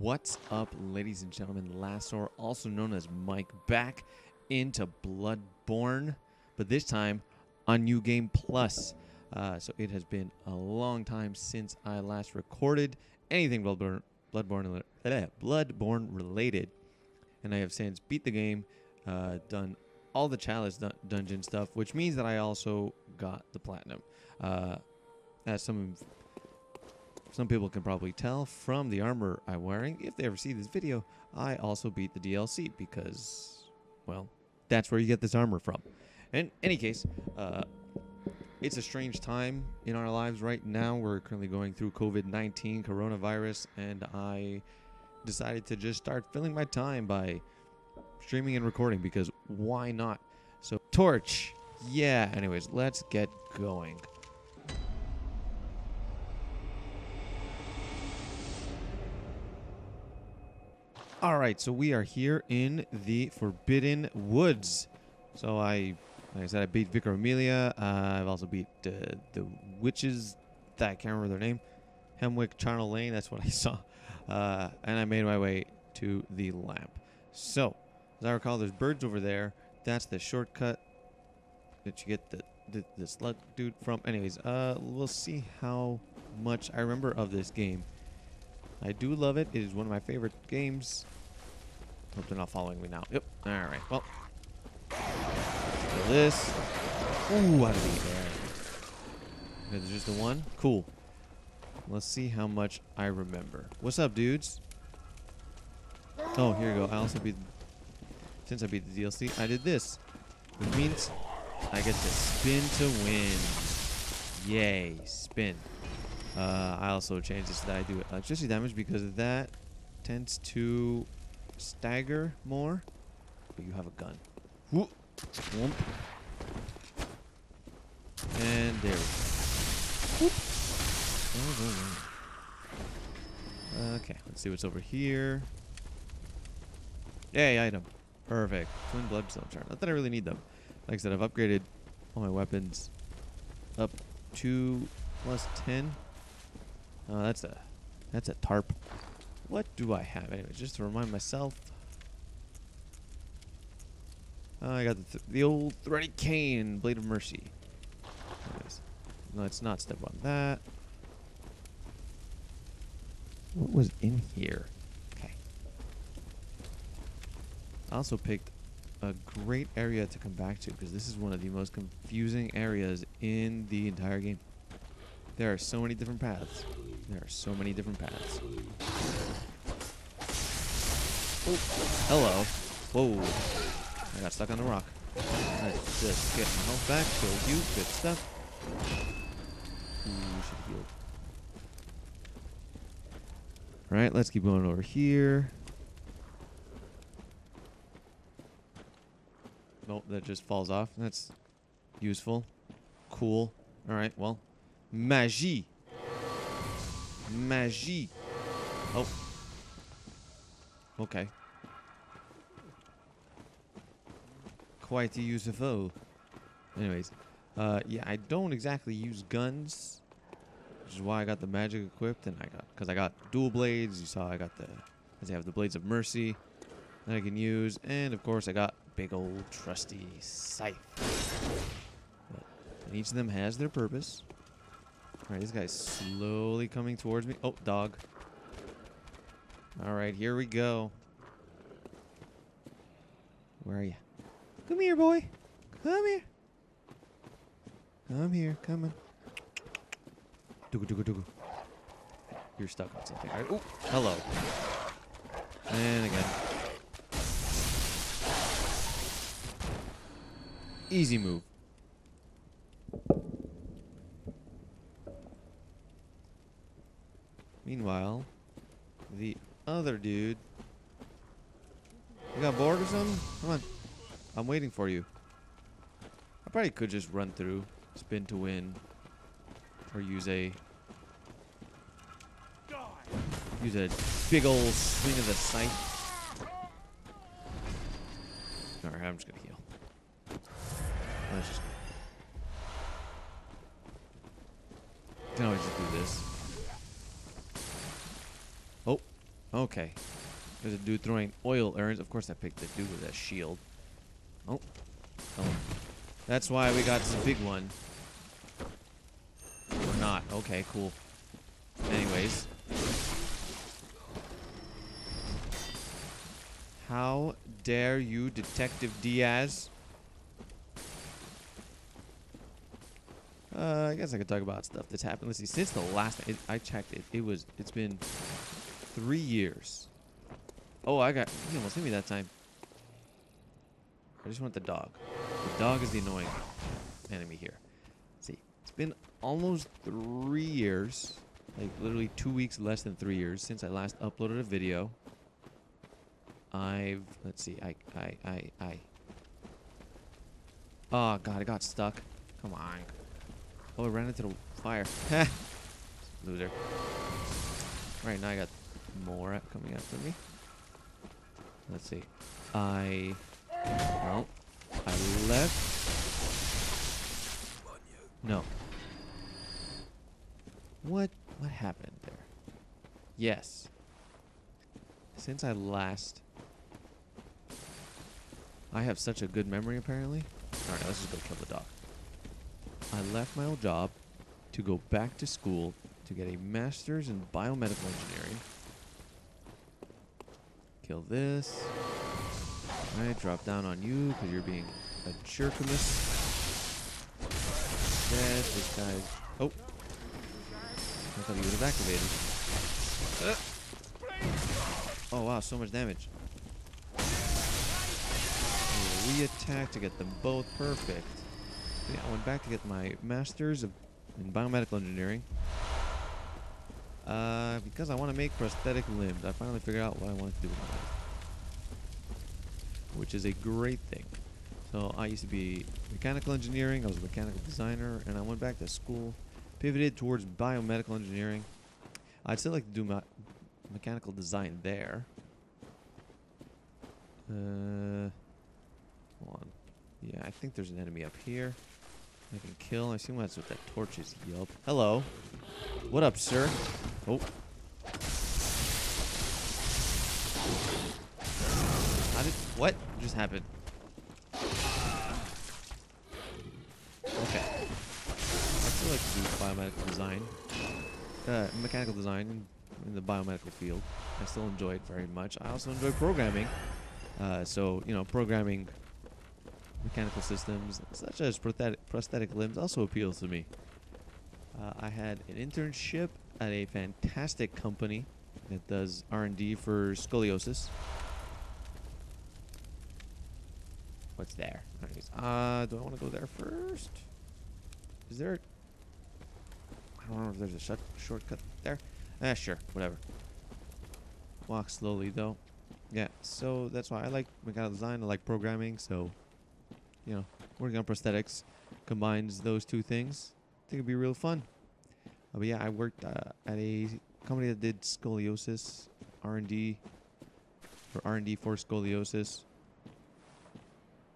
What's up, ladies and gentlemen? Lasor, also known as Mike, back into Bloodborne, but this time on New Game Plus. So it has been a long time since I last recorded anything Bloodborne related, and I have since beat the game, done all the Chalice Dungeon stuff, which means that I also got the Platinum. As some people can probably tell from the armor I'm wearing, if they ever see this video, I also beat the DLC because, well, that's where you get this armor from. In any case, it's a strange time in our lives right now. We're currently going through COVID-19, coronavirus, and I decided to just start filling my time by streaming and recording because why not? So, Torch! Yeah, anyways, let's get going. Alright, so we are here in the Forbidden Woods. So like I said, I beat Vicar Amelia. I've also beat the witches, that I can't remember their name. Hemwick Charnel Lane, that's what I saw. And I made my way to the lamp. So, as I recall, there's birds over there. That's the shortcut that you get the slug dude from. Anyways, we'll see how much I remember of this game. I do love it. It is one of my favorite games. Hope they're not following me now. Yep. All right. Well. Let's do this. Ooh, out of the air. There's just the one. Cool. Let's see how much I remember. What's up, dudes? Oh, here you go. I also beat... Since I beat the DLC, I did this. It means I get to spin to win. Yay. Spin. I also changed this that I do electricity damage because that tends to stagger more. But you have a gun. Whoop. Whoop. And there we go. Whoop. Okay, let's see what's over here. Yay, item. Perfect. Twin bloodstone charm. Not that I really need them. Like I said, I've upgraded all my weapons up to +10. Oh, that's a tarp. What do I have? Anyway, just to remind myself. I got the old threaded cane, Blade of Mercy. Anyways, let's not step on that. What was in here? Okay. I also picked a great area to come back to because this is one of the most confusing areas in the entire game. There are so many different paths. There are so many different paths. Oh, hello. Whoa. I got stuck on the rock. Let's just get my health back. Kill you. Good stuff. Ooh, should heal. Alright, let's keep going over here. Nope, that just falls off. That's useful. Cool. Alright, well. Magie. Magie. Oh. Okay. Quite useful. Anyways. Yeah, I don't exactly use guns. Which is why I got the magic equipped. And because I got dual blades. You saw I got the Blades of Mercy that I can use. And of course I got big old trusty scythe. And each of them has their purpose. Alright, this guy's slowly coming towards me. Oh, dog. Alright, here we go. Where are you? Come here, boy. Come here. Come here. Come on. Dooku, dooku, dooku. You're stuck on something. Alright. Oh, hello. And again. Easy move. Meanwhile, the other dude... You got bored or something? Come on. I'm waiting for you. I probably could just run through, spin to win, or use a big old swing of the scythe. Alright, I'm just gonna heal. Let's just... Can always just do this. Okay. There's a dude throwing oil urns. Of course I picked the dude with a shield. Oh. Oh. That's why we got this big one. Or not. Okay, cool. Anyways. How dare you, Detective Diaz? I guess I could talk about stuff that's happened. Let's see. Since the last time I checked it, it's been 3 years. Oh, you almost hit me that time. I just want the dog. The dog is the annoying enemy here. Let's see, it's been almost 3 years, like literally 2 weeks less than 3 years since I last uploaded a video. Let's see. Oh God, I got stuck. Come on. Oh, I ran into the fire. Loser. Alright, now I got more coming after me. Let's see. Well, I left. No. What happened there? Yes. Since I last... I have such a good memory, apparently. Alright, let's just go kill the dog. I left my old job to go back to school to get a master's in biomedical engineering. Kill this. I drop down on you because you're being a jerkamus. Yes, this guy's... Oh. I thought he would have activated. Oh, wow, so much damage. We attack to get them both. Perfect. Yeah, I went back to get my master's in biomedical engineering because I want to make prosthetic limbs. I finally figured out what I wanted to do with my life, which is a great thing. So I used to be mechanical engineering. I was a mechanical designer, and I went back to school, pivoted towards biomedical engineering. I'd still like to do my mechanical design there. Hold on. Yeah, I think there's an enemy up here I can kill. I see what's with that torches. Yup. Hello. What up, sir? Oh. What just happened? Okay. I still like to do biomedical design. Mechanical design in the biomedical field. I still enjoy it very much. I also enjoy programming. So, you know, programming mechanical systems, such as prosthetic limbs, also appeals to me. I had an internship at a fantastic company that does R&D for scoliosis. What's there? Do I want to go there first? Is there... I don't know if there's a shortcut there. Ah, sure. Whatever. Walk slowly, though. Yeah, so that's why I like mechanical design. I like programming, so... You know, working on prosthetics combines those two things. I think it'd be real fun. But yeah, I worked at a company that did scoliosis R&D for scoliosis.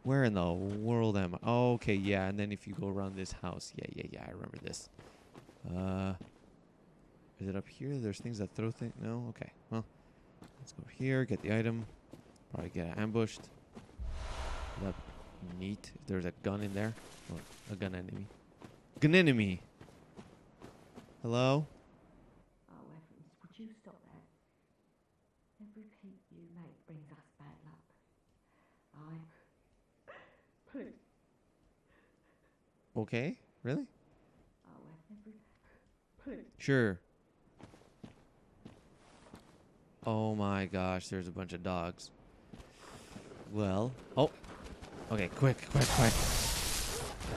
Where in the world am I? Oh, okay, yeah. And then if you go around this house, yeah. I remember this. Is it up here? There's things that throw things. No, okay. Well, let's go here. Get the item. Probably get ambushed. That neat. If there's a gun in there. Oh, a gun enemy. Gun enemy! Hello? Oh, Evans, would you stop that? Every peep you make brings us bad luck. Please. Okay? Really? Oh, Evans, please. Sure. Oh my gosh, there's a bunch of dogs. Well. Oh! Okay, quick.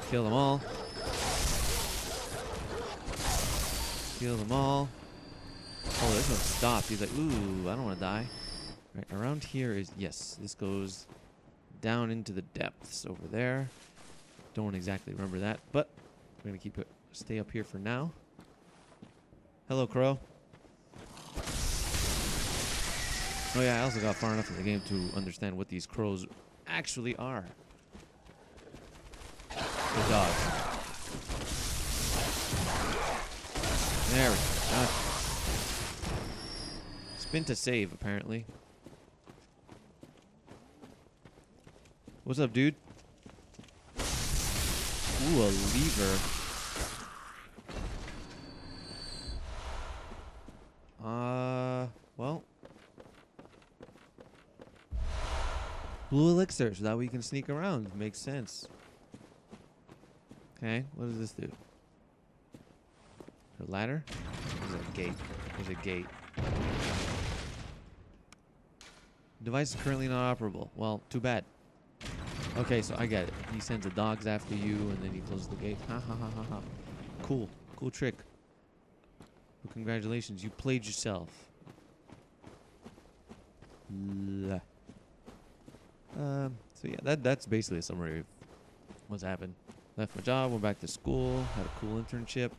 Kill them all. Oh, this one stopped. He's like, ooh, I don't want to die. Right, around here is... Yes, this goes down into the depths over there. Don't exactly remember that, but we're going to keep it... Stay up here for now. Hello, Crow. Oh, yeah, I also got far enough in the game to understand what these crows actually are. The dog. There we go. Spin to save, apparently. What's up, dude? Ooh, a lever. Well. Blue elixir, so that way you can sneak around. Makes sense. Okay, what does this do? A ladder? There's a gate. There's a gate. Device is currently not operable. Well, too bad. Okay, so I get it. He sends the dogs after you, and then he closes the gate. Ha ha ha ha ha. Cool. Cool trick. Well, congratulations. You played yourself. So, yeah, that's basically a summary of what's happened. Left my job, went back to school, had a cool internship.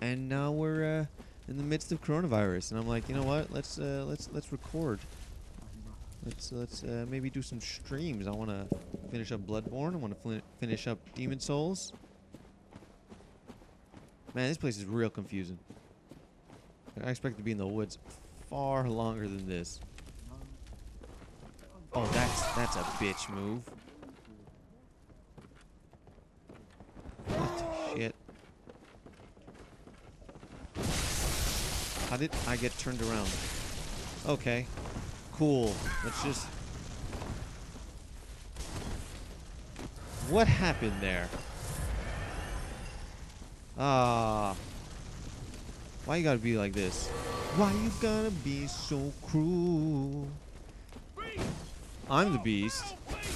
And now we're in the midst of coronavirus. And I'm like, you know what? Let's record. Let's maybe do some streams. I want to finish up Bloodborne. I want to finish up Demon's Souls. Man, this place is real confusing. I expect to be in the woods far longer than this. Oh, that's a bitch move. What the shit? How did I get turned around? Okay. Cool. Let's just... What happened there? Ah. Why you gotta be like this? Why you gotta be so cruel? I'm the beast.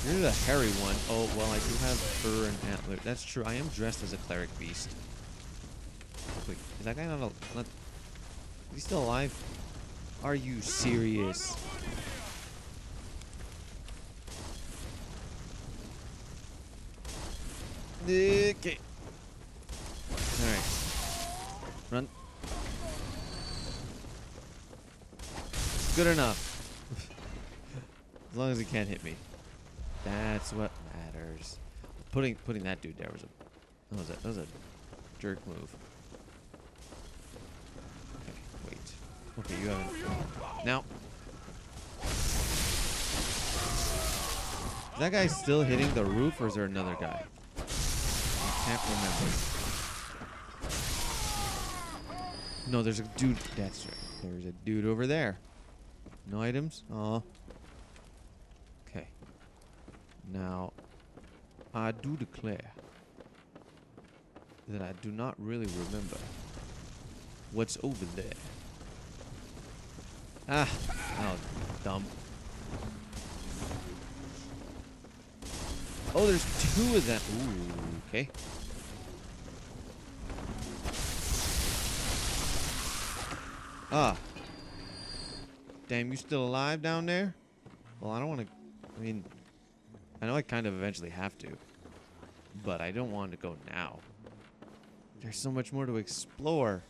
You're the hairy one. Oh, well, I do have fur and antler. That's true. I am dressed as a cleric beast. Wait, is that guy not a... Is he still alive? Are you serious? Okay. Alright. Run. Good enough. As long as he can't hit me. That's what matters. Putting that dude there was a jerk move. Okay, you haven't. Now. Is that guy still hitting the roof, or is there another guy? I can't remember. No, there's a dude. That's right. There's a dude over there. No items? Aw. Okay. Now, I do declare that I do not really remember what's over there. Ah, oh, dumb. Oh, there's two of them. Ooh, okay. Ah. Damn, you still alive down there? Well, I don't want to... I mean, I know I kind of eventually have to. But I don't want to go now. There's so much more to explore.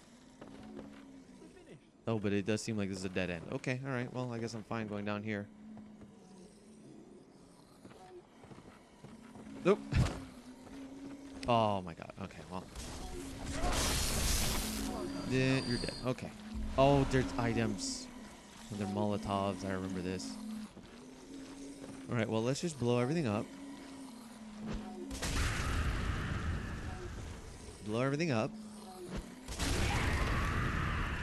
Oh, but it does seem like this is a dead end. Okay, all right. Well, I guess I'm fine going down here. Nope. Oh, my God. Okay, well. You're dead. Okay. Oh, there's items. They're Molotovs. I remember this. All right, well, let's just blow everything up. Blow everything up.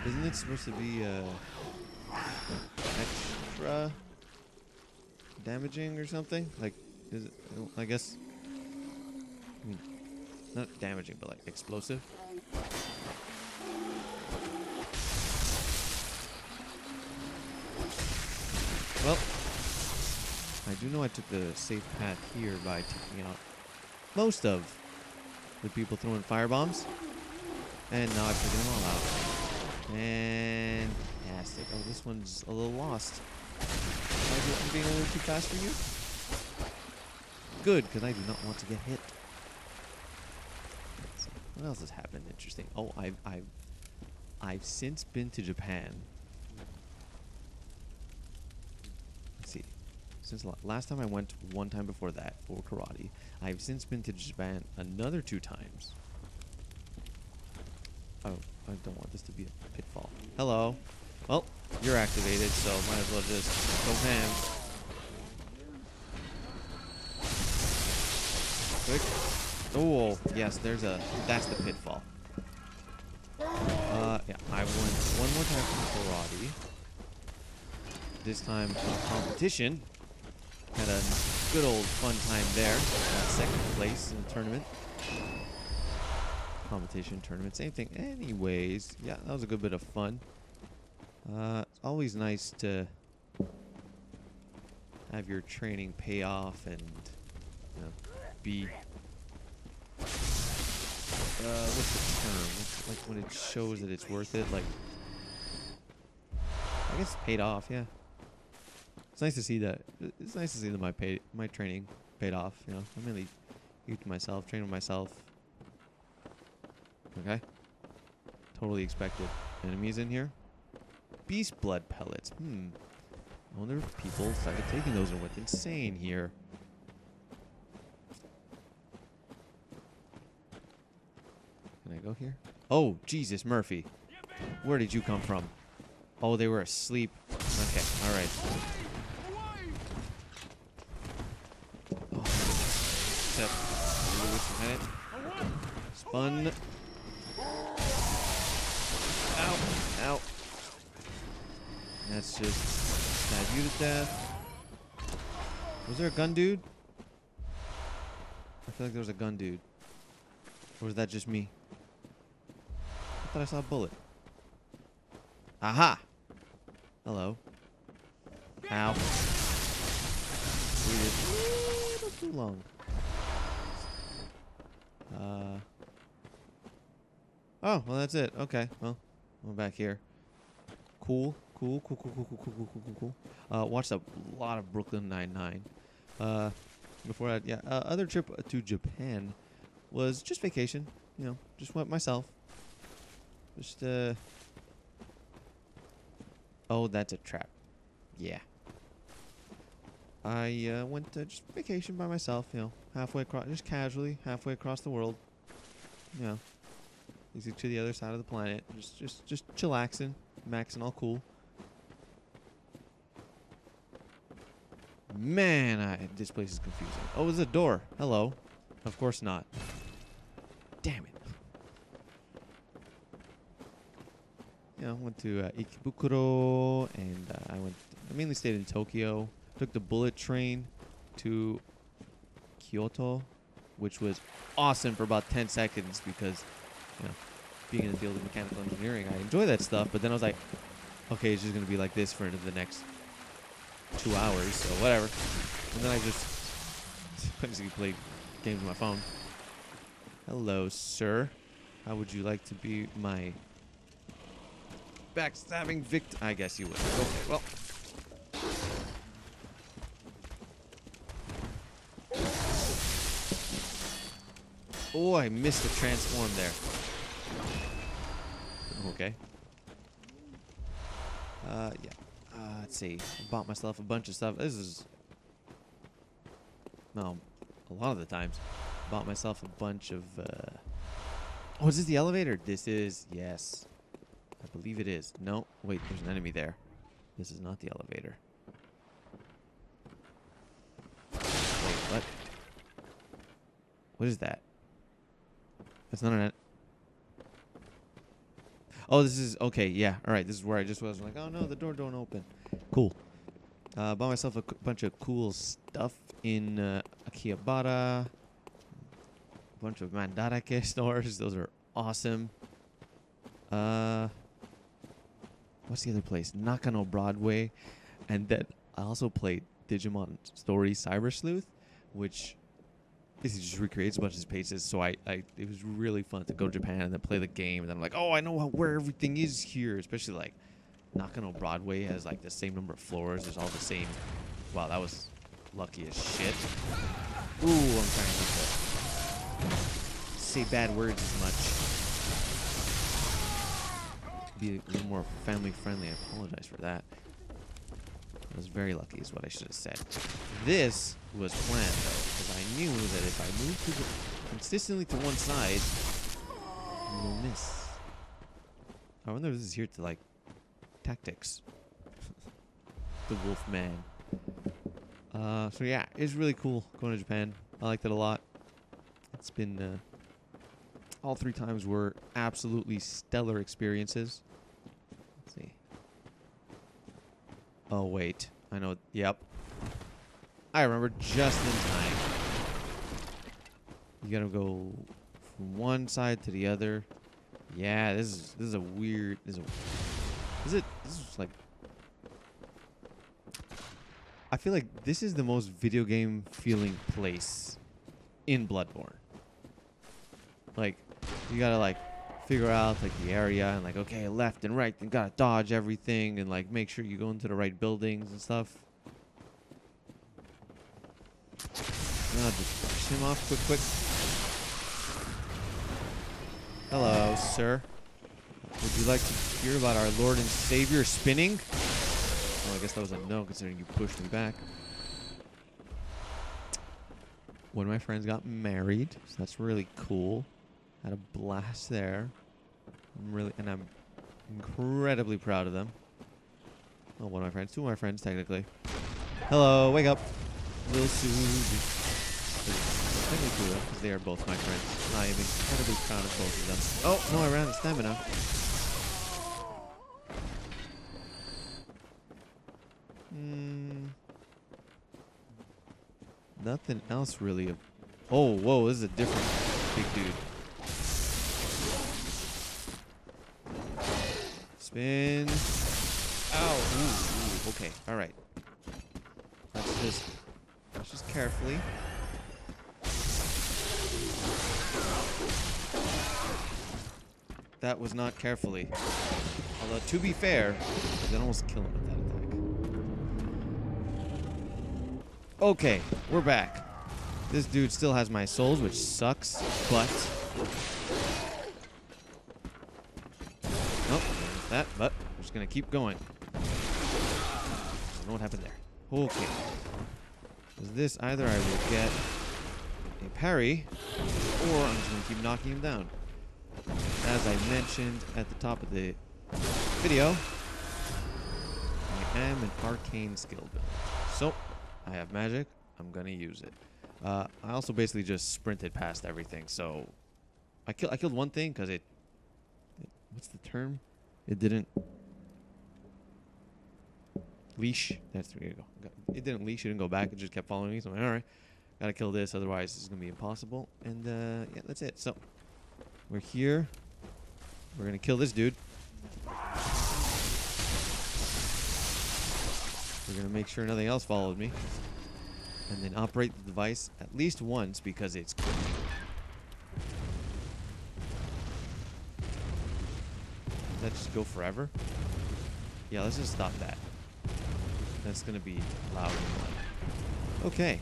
Isn't it supposed to be extra damaging or something? Like, is it, I guess, I mean, not damaging, but like explosive? Well, I do know I took the safe path here by taking out most of the people throwing firebombs. And now I've taken them all out. Fantastic. Oh, this one's a little lost. I'm being a little too fast for you. Good, because I do not want to get hit. What else has happened? Interesting. Oh, I've since been to Japan. Let's see. Since last time I went, one time before that for karate. I've since been to Japan another 2 times. Oh. I don't want this to be a pitfall. Hello. Well, you're activated, so might as well just go ham. Quick. Oh, yes, there's a... That's the pitfall. Yeah, I went one more time from karate. This time competition. Had a good old fun time there. Got second place in the tournament. Competition, tournament, same thing. Anyways, yeah, that was a good bit of fun. It's always nice to have your training pay off and be what's the term? It's like when it shows that it's worth it, like I guess paid off, yeah. It's nice to see that. It's nice to see that my training paid off, you know. I'm really huge myself, training myself. Okay. Totally expected. Enemies in here. Beast blood pellets. Hmm. I wonder if people started taking those and went insane here. Can I go here? Oh, Jesus, Murphy. Where did you come from? Oh, they were asleep. Okay, alright. Oh, step. Spun. Ow. Ow. That's just stab you to death. Was there a gun dude? I feel like there was a gun dude. Or was that just me? I thought I saw a bullet. Aha! Hello. Ow. Waited a little too long. Oh, well, that's it. Okay, well, we're back here. Cool. Cool. Watched a lot of Brooklyn Nine-Nine. Before I, yeah, other trip to Japan was just vacation. You know, just went myself. Just, oh, that's a trap. Yeah. I went to just vacation by myself, you know, halfway across, just casually, halfway across the world. You know, easy to the other side of the planet. Just chillaxing, maxing, all cool. Man, this place is confusing. Oh, there's a door. Hello. Of course not. Damn it. Yeah, I went to Ikebukuro, and I mainly stayed in Tokyo. Took the bullet train to Kyoto, which was awesome for about 10 seconds because, you know, being in the field of mechanical engineering, I enjoy that stuff. But then I was like, okay, it's just going to be like this for the next 2 hours, so whatever. And then I just basically played games on my phone. Hello, sir. How would you like to be my... backstabbing victim? I guess you would. Okay, well. Oh, I missed the transform there. Okay. Yeah. Let's see. I bought myself a bunch of stuff. This is... well, a lot of the times. Bought myself a bunch of... oh, is this the elevator? This is... yes. I believe it is. No, wait, there's an enemy there. This is not the elevator. Wait, what? What is that? That's not an... oh, this is... okay, yeah. All right, this is where I just was. I'm like, oh, no, the door don't open. Cool. Bought myself a bunch of cool stuff in Akihabara. A bunch of Mandarake stores. Those are awesome. What's the other place? Nakano Broadway. And then I also played Digimon Story Cyber Sleuth, which this just recreates a bunch of his pages. So it was really fun to go to Japan and then play the game. And then I'm like, oh, I know where everything is here. Especially like Nakano Broadway has like the same number of floors. There's all the same. Wow, that was lucky as shit. Ooh, I'm trying not to say bad words as much. Be a little more family friendly. I apologize for that. I was very lucky is what I should have said. This was planned though, because I knew that if I moved consistently to one side, I will miss. I wonder if this is here to like tactics. The wolf man. So yeah, it's really cool going to Japan. I liked it a lot. It's been all three times were absolutely stellar experiences. Let's see. Oh wait, I know. Yep, I remember just in time. You gotta go from one side to the other. Yeah, this is a weird. This is like. I feel like this is the most video game feeling place in Bloodborne. Like, you gotta like figure out like the area and like, okay, left and right, and gotta dodge everything and like make sure you go into the right buildings and stuff. And I'll just push him off quick. Hello, sir. Would you like to hear about our Lord and Savior spinning? Well, I guess that was a no, considering you pushed me back. One of my friends got married, so that's really cool. Had a blast there. I'm incredibly proud of them. Oh, one of my friends, two of my friends, technically. Hello, wake up, little Susie. Technically, though, because they are both my friends. I am incredibly proud of both of them. Oh no, I ran out of stamina. Nothing else really. Oh, whoa, this is a different big dude. Spin. Ow. Ooh, okay, all right. Let's just carefully. That was not carefully. Although, to be fair, I did almost kill him with that. Okay, we're back. This dude still has my souls, which sucks, but... Nope, that, but I'm just gonna keep going. I don't know what happened there. Okay. Is this either I will get a parry, or I'm just gonna keep knocking him down. As I mentioned at the top of the video, I am an arcane skill builder. So... I have magic. I'm gonna use it. I also basically just sprinted past everything. So I killed one thing because it. What's the term? It didn't leash. That's where you go. It didn't leash. It didn't go back. It just kept following me. So I'm like, all right, gotta kill this. Otherwise, this is gonna be impossible. And yeah, that's it. So we're here. We're gonna kill this dude. We're gonna make sure nothing else followed me. And then operate the device at least once because it's cool. Does that just go forever? Yeah, let's just stop that. That's gonna be loud and loud. Okay.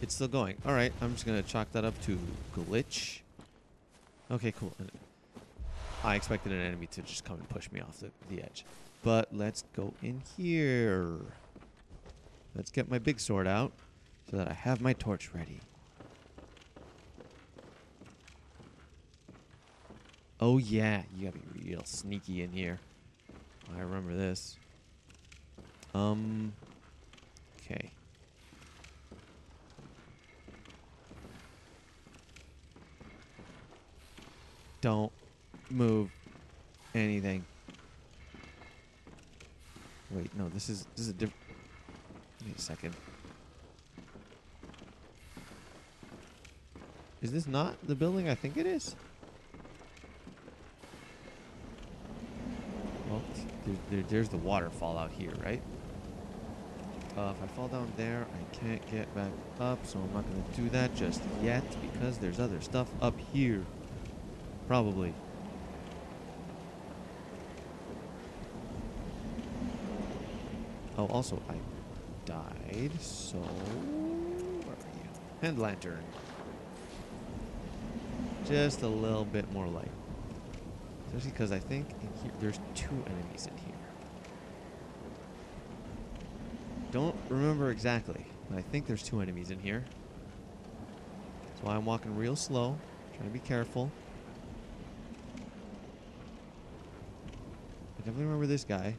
It's still going. Alright, I'm just gonna chalk that up to glitch. Okay, cool. And I expected an enemy to just come and push me off the edge. But let's go in here. Let's get my big sword out so that I have my torch ready. Oh, yeah. You gotta be real sneaky in here. I remember this. Okay. Don't move anything. Wait, no, this is a different. Wait a second. Is this not the building I think it is? Well, there's the waterfall out here, right? If I fall down there, I can't get back up, so I'm not gonna do that just yet because there's other stuff up here. Probably. Oh, also, I died, so... Where are you? Hand lantern. Just a little bit more light. Especially because I think in here, there's two enemies in here. Don't remember exactly, but I think there's two enemies in here. So I'm walking real slow. Gotta be careful. I definitely remember this guy.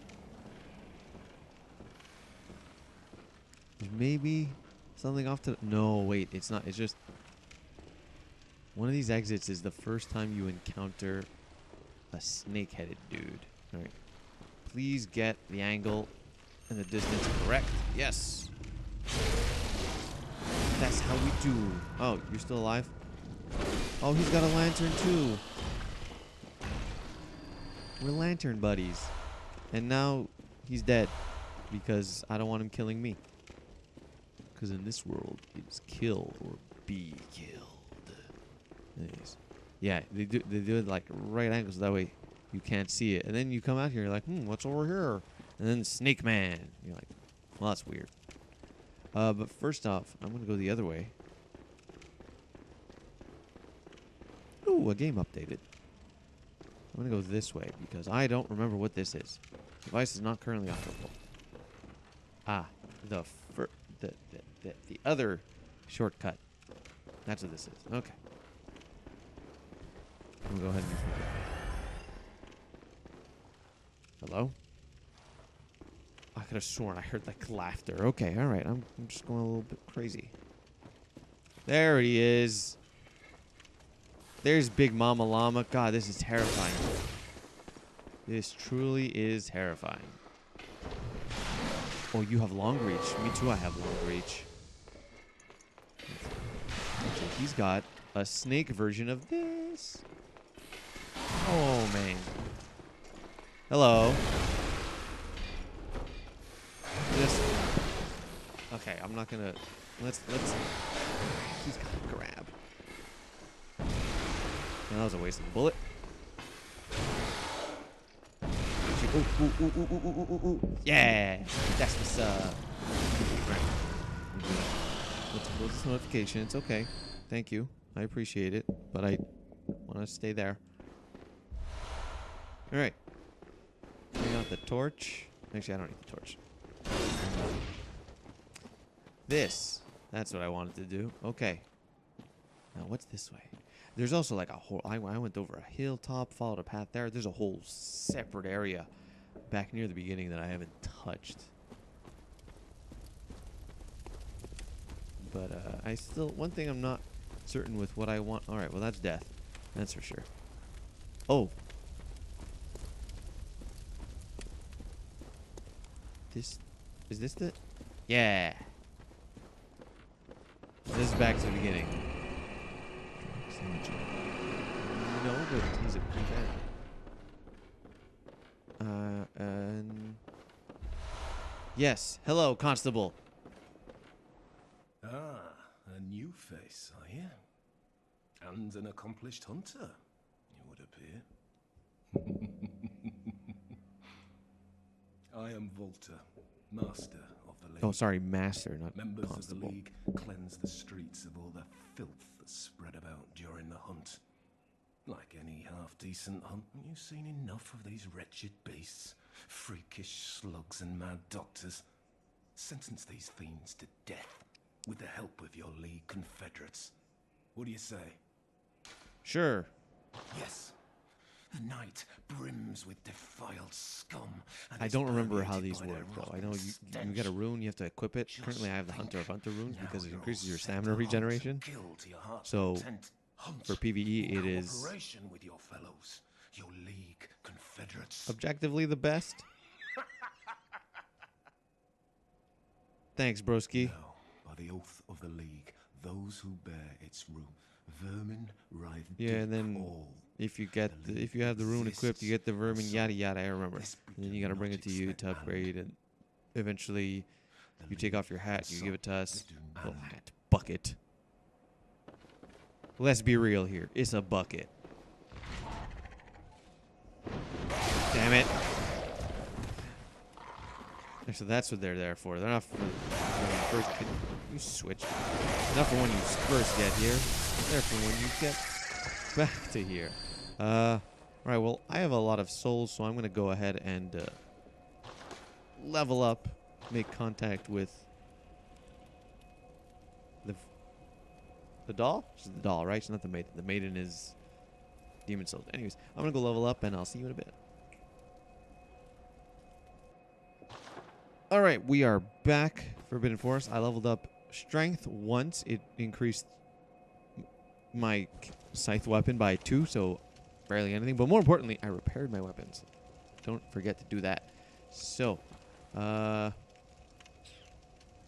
There's maybe something off to... No, wait, it's not. It's just... One of these exits is the first time you encounter a snake-headed dude. Alright. Please get the angle and the distance correct. Yes! That's how we do. Oh, you're still alive? Oh, he's got a lantern too. We're lantern buddies. And now he's dead because I don't want him killing me. Because in this world, it's kill or be killed. Anyways. Yeah, they do it like right angles. That way you can't see it. And then you come out here, you're like, what's over here? And then Snake Man. You're like, well, that's weird. But first off, I'm going to go the other way. Ooh, a game updated. I'm going to go this way because I don't remember what this is. Device is not currently operable. Ah, the other shortcut. That's what this is. Okay. I'm going to go ahead and use my game. Hello? I could have sworn I heard like laughter. Okay, alright. I'm just going a little bit crazy. There he is. There's Big Mama Llama. God, this is terrifying. This truly is terrifying. Oh, you have long reach. Me too, I have long reach. Okay, he's got a snake version of this. Oh, man. Hello. Okay, I'm not gonna. Let's. He's gonna grab. No, that was a waste of a bullet. Ooh, ooh, ooh, ooh, ooh, ooh, ooh. Yeah, that's what's up. Let's close this notification. It's okay. Thank you. I appreciate it, but I want to stay there. All right. Bring out the torch. Actually, I don't need the torch. This. That's what I wanted to do. Okay. Now, what's this way? There's also like a whole... I went over a hilltop, followed a path there. There's a whole separate area back near the beginning that I haven't touched. But I still... One thing I'm not certain with what I want... Alright, well, that's death. That's for sure. Oh. This... Is this the... Yeah. This is back to the beginning. No, but he's a big fan. Yes. Hello, Constable. Ah, a new face, are you? And an accomplished hunter, it would appear. I am Volta, master. Oh, sorry, master, not members Constable. Of the League cleanse the streets of all the filth that's spread about during the hunt. Like any half-decent hunt, you've seen enough of these wretched beasts, freakish slugs and mad doctors. Sentence these fiends to death with the help of your League confederates. What do you say? Sure. Yes. The night brims with defiled scum. I don't remember how these work, though. I know you get a rune, you have to equip it. Just currently, I have the Hunter of Hunter runes because it increases your stamina regeneration. So, for PvE, it is with your fellows, your League confederates. Objectively the best. Thanks, broski. Now, by the oath of the League, those who bear its rune, vermin, writhe, yeah, and then all. If you get the, if you have the rune equipped, you get the vermin, yada yada. I remember. And then you gotta bring it to you to upgrade, and eventually, you take off your hat. You give it to us. Little hat bucket. Let's be real here. It's a bucket. Damn it! And so that's what they're there for. They're not for when you first get, you switch. Not for when you first get here. They're for when you get back to here. All right, well, I have a lot of souls, so I'm going to go ahead and level up, make contact with the The doll? She's the doll, right? She's not the maiden. The maiden is Demon's Souls. Anyways, I'm going to go level up, and I'll see you in a bit. Alright, we are back. Forbidden Forest. I leveled up strength once. It increased my scythe weapon by 2, so barely anything. But more importantly, I repaired my weapons. Don't forget to do that. So, oh,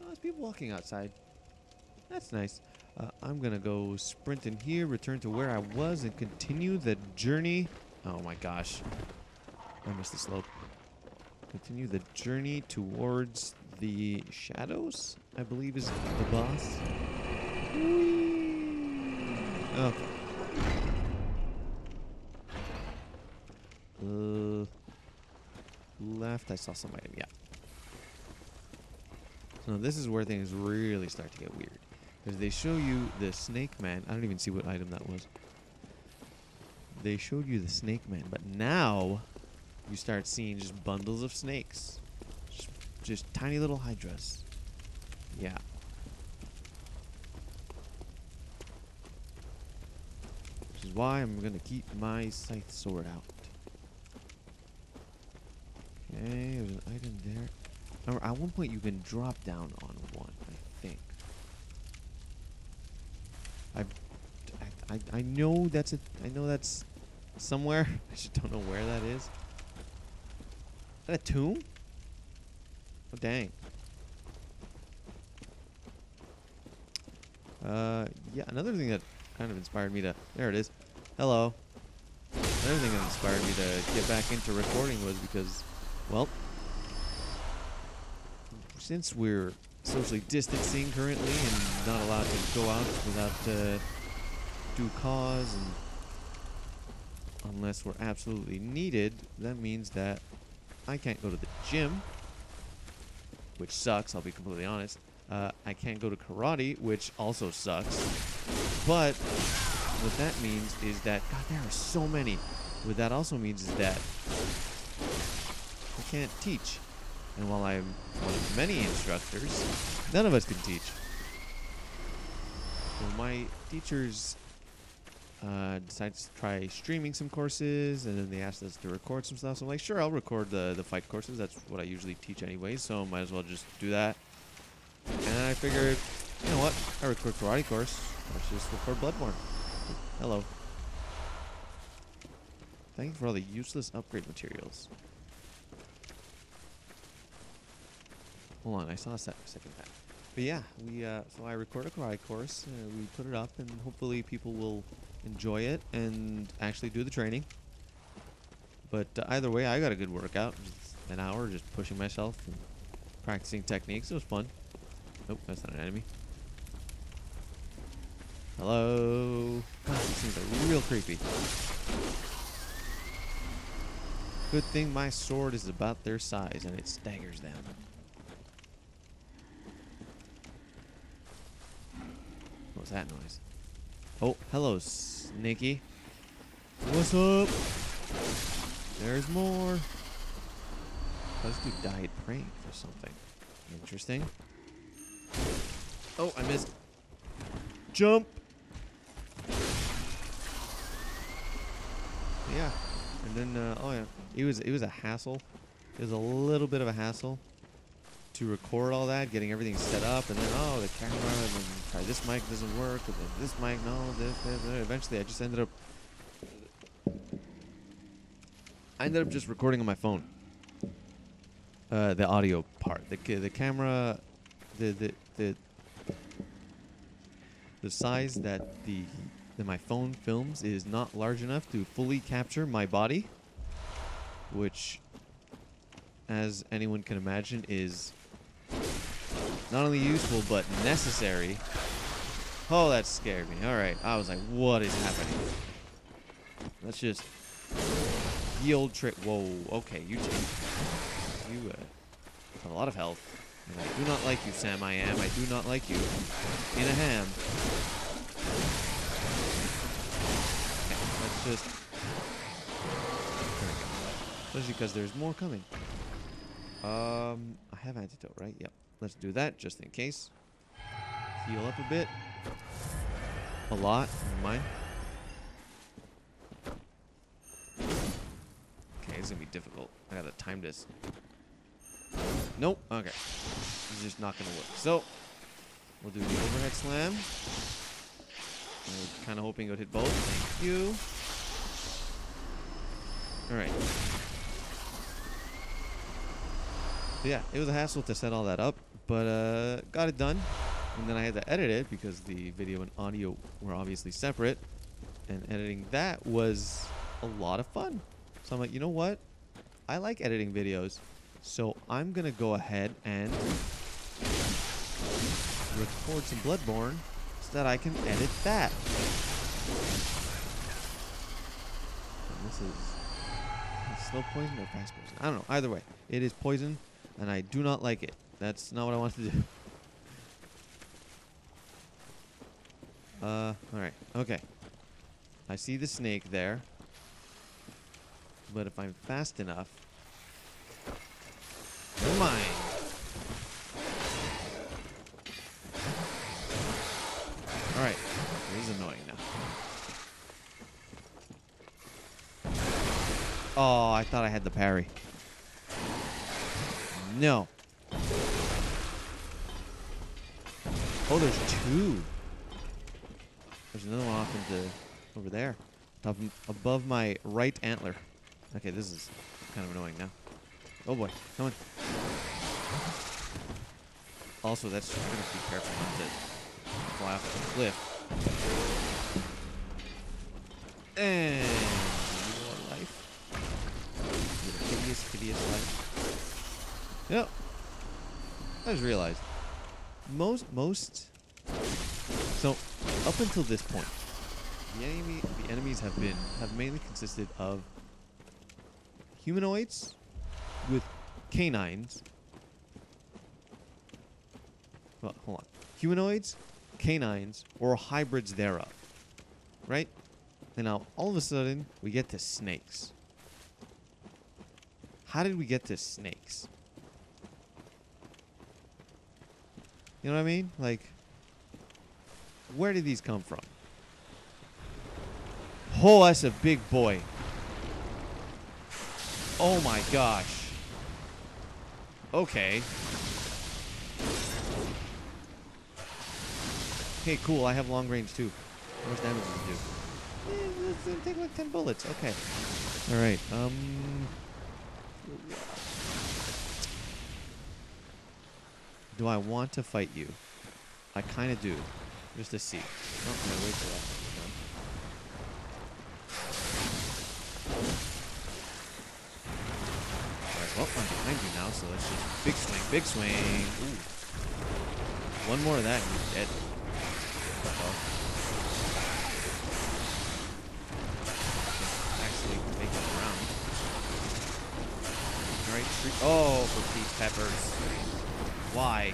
there's people walking outside. That's nice. I'm going to go sprint in here, return to where I was, and continue the journey. Oh my gosh. I missed the slope. Continue the journey towards the shadows, I believe is the boss. Okay. Left, I saw somebody, yeah. So this is where things really start to get weird. Because they show you the snake man. I don't even see what item that was. They showed you the snake man, but now you start seeing just bundles of snakes. Just tiny little hydras. Yeah. Which is why I'm going to keep my scythe sword out. Okay, there's an item there. Remember, at one point you can drop down on one, I think. I know that's a, I know that's somewhere. I just don't know where that is. Is that a tomb? Oh dang. Yeah, another thing that kind of inspired me to, there it is. Hello. Another thing that inspired me to get back into recording was because, well, since we're socially distancing currently and not allowed to go out without due cause, and unless we're absolutely needed, that means that I can't go to the gym, which sucks, I'll be completely honest. I can't go to karate, which also sucks. But what that means is that, God, there are so many. What that also means is that I can't teach. And while I'm one of many instructors, none of us can teach. So my teachers decided to try streaming some courses, and then they asked us to record some stuff. So I'm like, sure, I'll record the fight courses. That's what I usually teach anyway, so might as well just do that. And I figured, you know what? I record karate course. Let's just record Bloodborne. Hello. Thank you for all the useless upgrade materials. Hold on, I saw a second pack. But yeah, we so I recorded a karate course, we put it up, and hopefully people will enjoy it and actually do the training. But either way, I got a good workout. Just an hour just pushing myself and practicing techniques. It was fun. Nope, that's not an enemy. Hello. God, these things are real creepy. Good thing my sword is about their size, and it staggers them. What's that noise? Oh, hello, Sneaky. What's up? There's more. This dude died praying for something. Interesting. Oh, I missed. Jump. Yeah. And then, oh yeah, it was a hassle. It was a little bit of a hassle to record all that, getting everything set up, and then, oh, the camera, and then try this mic doesn't work, and then this mic, no, this. Eventually I just ended up just recording on my phone. The audio part, the camera, the size that my phone films is not large enough to fully capture my body, which, as anyone can imagine, is not only useful, but necessary. Oh, that scared me. Alright, I was like, what is happening? Let's just... Ye old trick. Whoa, okay, you take... You, have a lot of health. And I do not like you, Sam, I am. I do not like you. In a ham. Okay, let's just... There we go. Especially because there's more coming. I have antidote, right? Yep. Let's do that, just in case. Heal up a bit. a lot in mine. Okay, it's gonna be difficult. I gotta time this. Nope. Okay, it's just not gonna work. So we'll do the overhead slam. I was kind of hoping it would hit both. Thank you. Alright. So yeah, it was a hassle to set all that up, but got it done. And then I had to edit it because the video and audio were obviously separate. And editing that was a lot of fun. So I'm like, you know what? I like editing videos. So I'm going to go ahead and record some Bloodborne so that I can edit that. And this is... slow poison or fast poison? I don't know. Either way, it is poison, and I do not like it. That's not what I want to do. Alright. Okay. I see the snake there. But if I'm fast enough... Never mind. Alright. This is annoying now. Oh, I thought I had the parry. No. Oh, there's two. There's another one off into over there. Top above my right antler. Okay, this is kind of annoying now. Oh boy, come on. Also, that's just gonna be careful not to fly off the cliff. And hideous life. Yep. I just realized most so up until this point the enemies have mainly consisted of humanoids with canines. Well, hold on. Humanoids, canines, or hybrids thereof. Right? And now all of a sudden we get to snakes. How did we get to snakes? You know what I mean? Like, where did these come from? Oh, that's a big boy. Oh my gosh. Okay. Okay, cool. I have long range too. How much damage does it do? It's gonna take like 10 bullets. Okay. All right. Do I want to fight you? I kind of do. Just to see. Oh, I'm gonna wait for that. Alright, well, I'm behind you now, so let's just big swing, big swing. Ooh. One more of that and he's dead. Actually make it around. Alright, oh, for peace peppers. Why?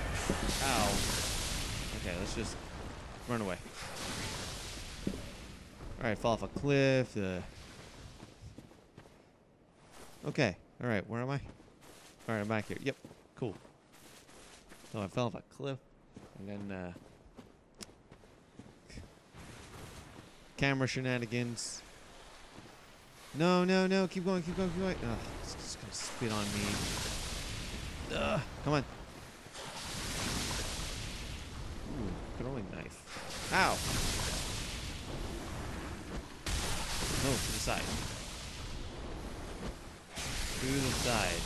Ow. Okay, let's just run away. Alright, fall off a cliff. Okay, alright, where am I? Alright, I'm back here. Yep, cool. So I fell off a cliff, and then, camera shenanigans. No, no, no, keep going, keep going, keep going. Ugh, it's just gonna spit on me. Ugh, come on. Throwing knife. Ow! No, to the side. To the side.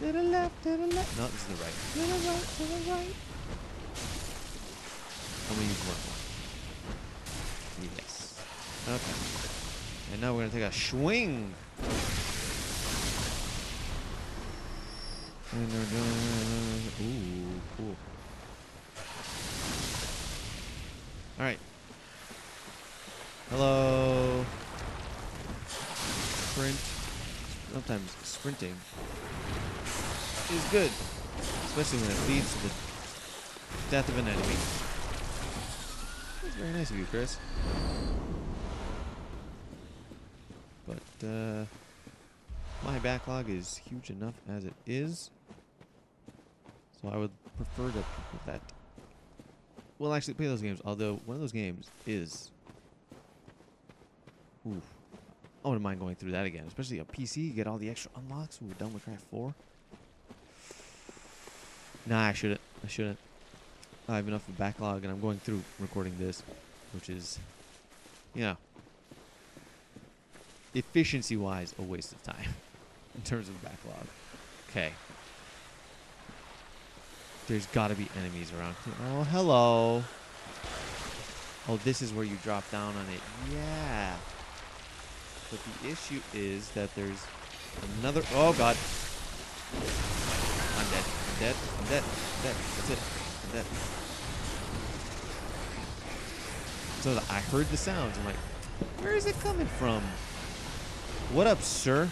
To the left, to the left. No, this is the right. To the right, to the right. I'm gonna use one more. Yes. Okay. And now we're gonna take a swing. Ooh, cool. Alright. Hello. Sprint. Sometimes sprinting is good. Especially when it leads to the death of an enemy. That's very nice of you, Chris. But, my backlog is huge enough as it is. So I would prefer to put that. will actually play those games, although one of those games is... Ooh. I wouldn't mind going through that again, especially a PC. You get all the extra unlocks. Ooh, Devil May Cry 4. Nah, I shouldn't. I shouldn't. I have enough of a backlog, and I'm going through recording this, which is, you know, efficiency-wise, a waste of time in terms of backlog. Okay. There's got to be enemies around here. Oh, hello. Oh, this is where you drop down on it. Yeah. But the issue is that there's another... Oh, God. I'm dead. I'm dead. I'm dead. I'm dead. That's it. I'm dead. So I heard the sounds. I'm like, where is it coming from? What up, sir?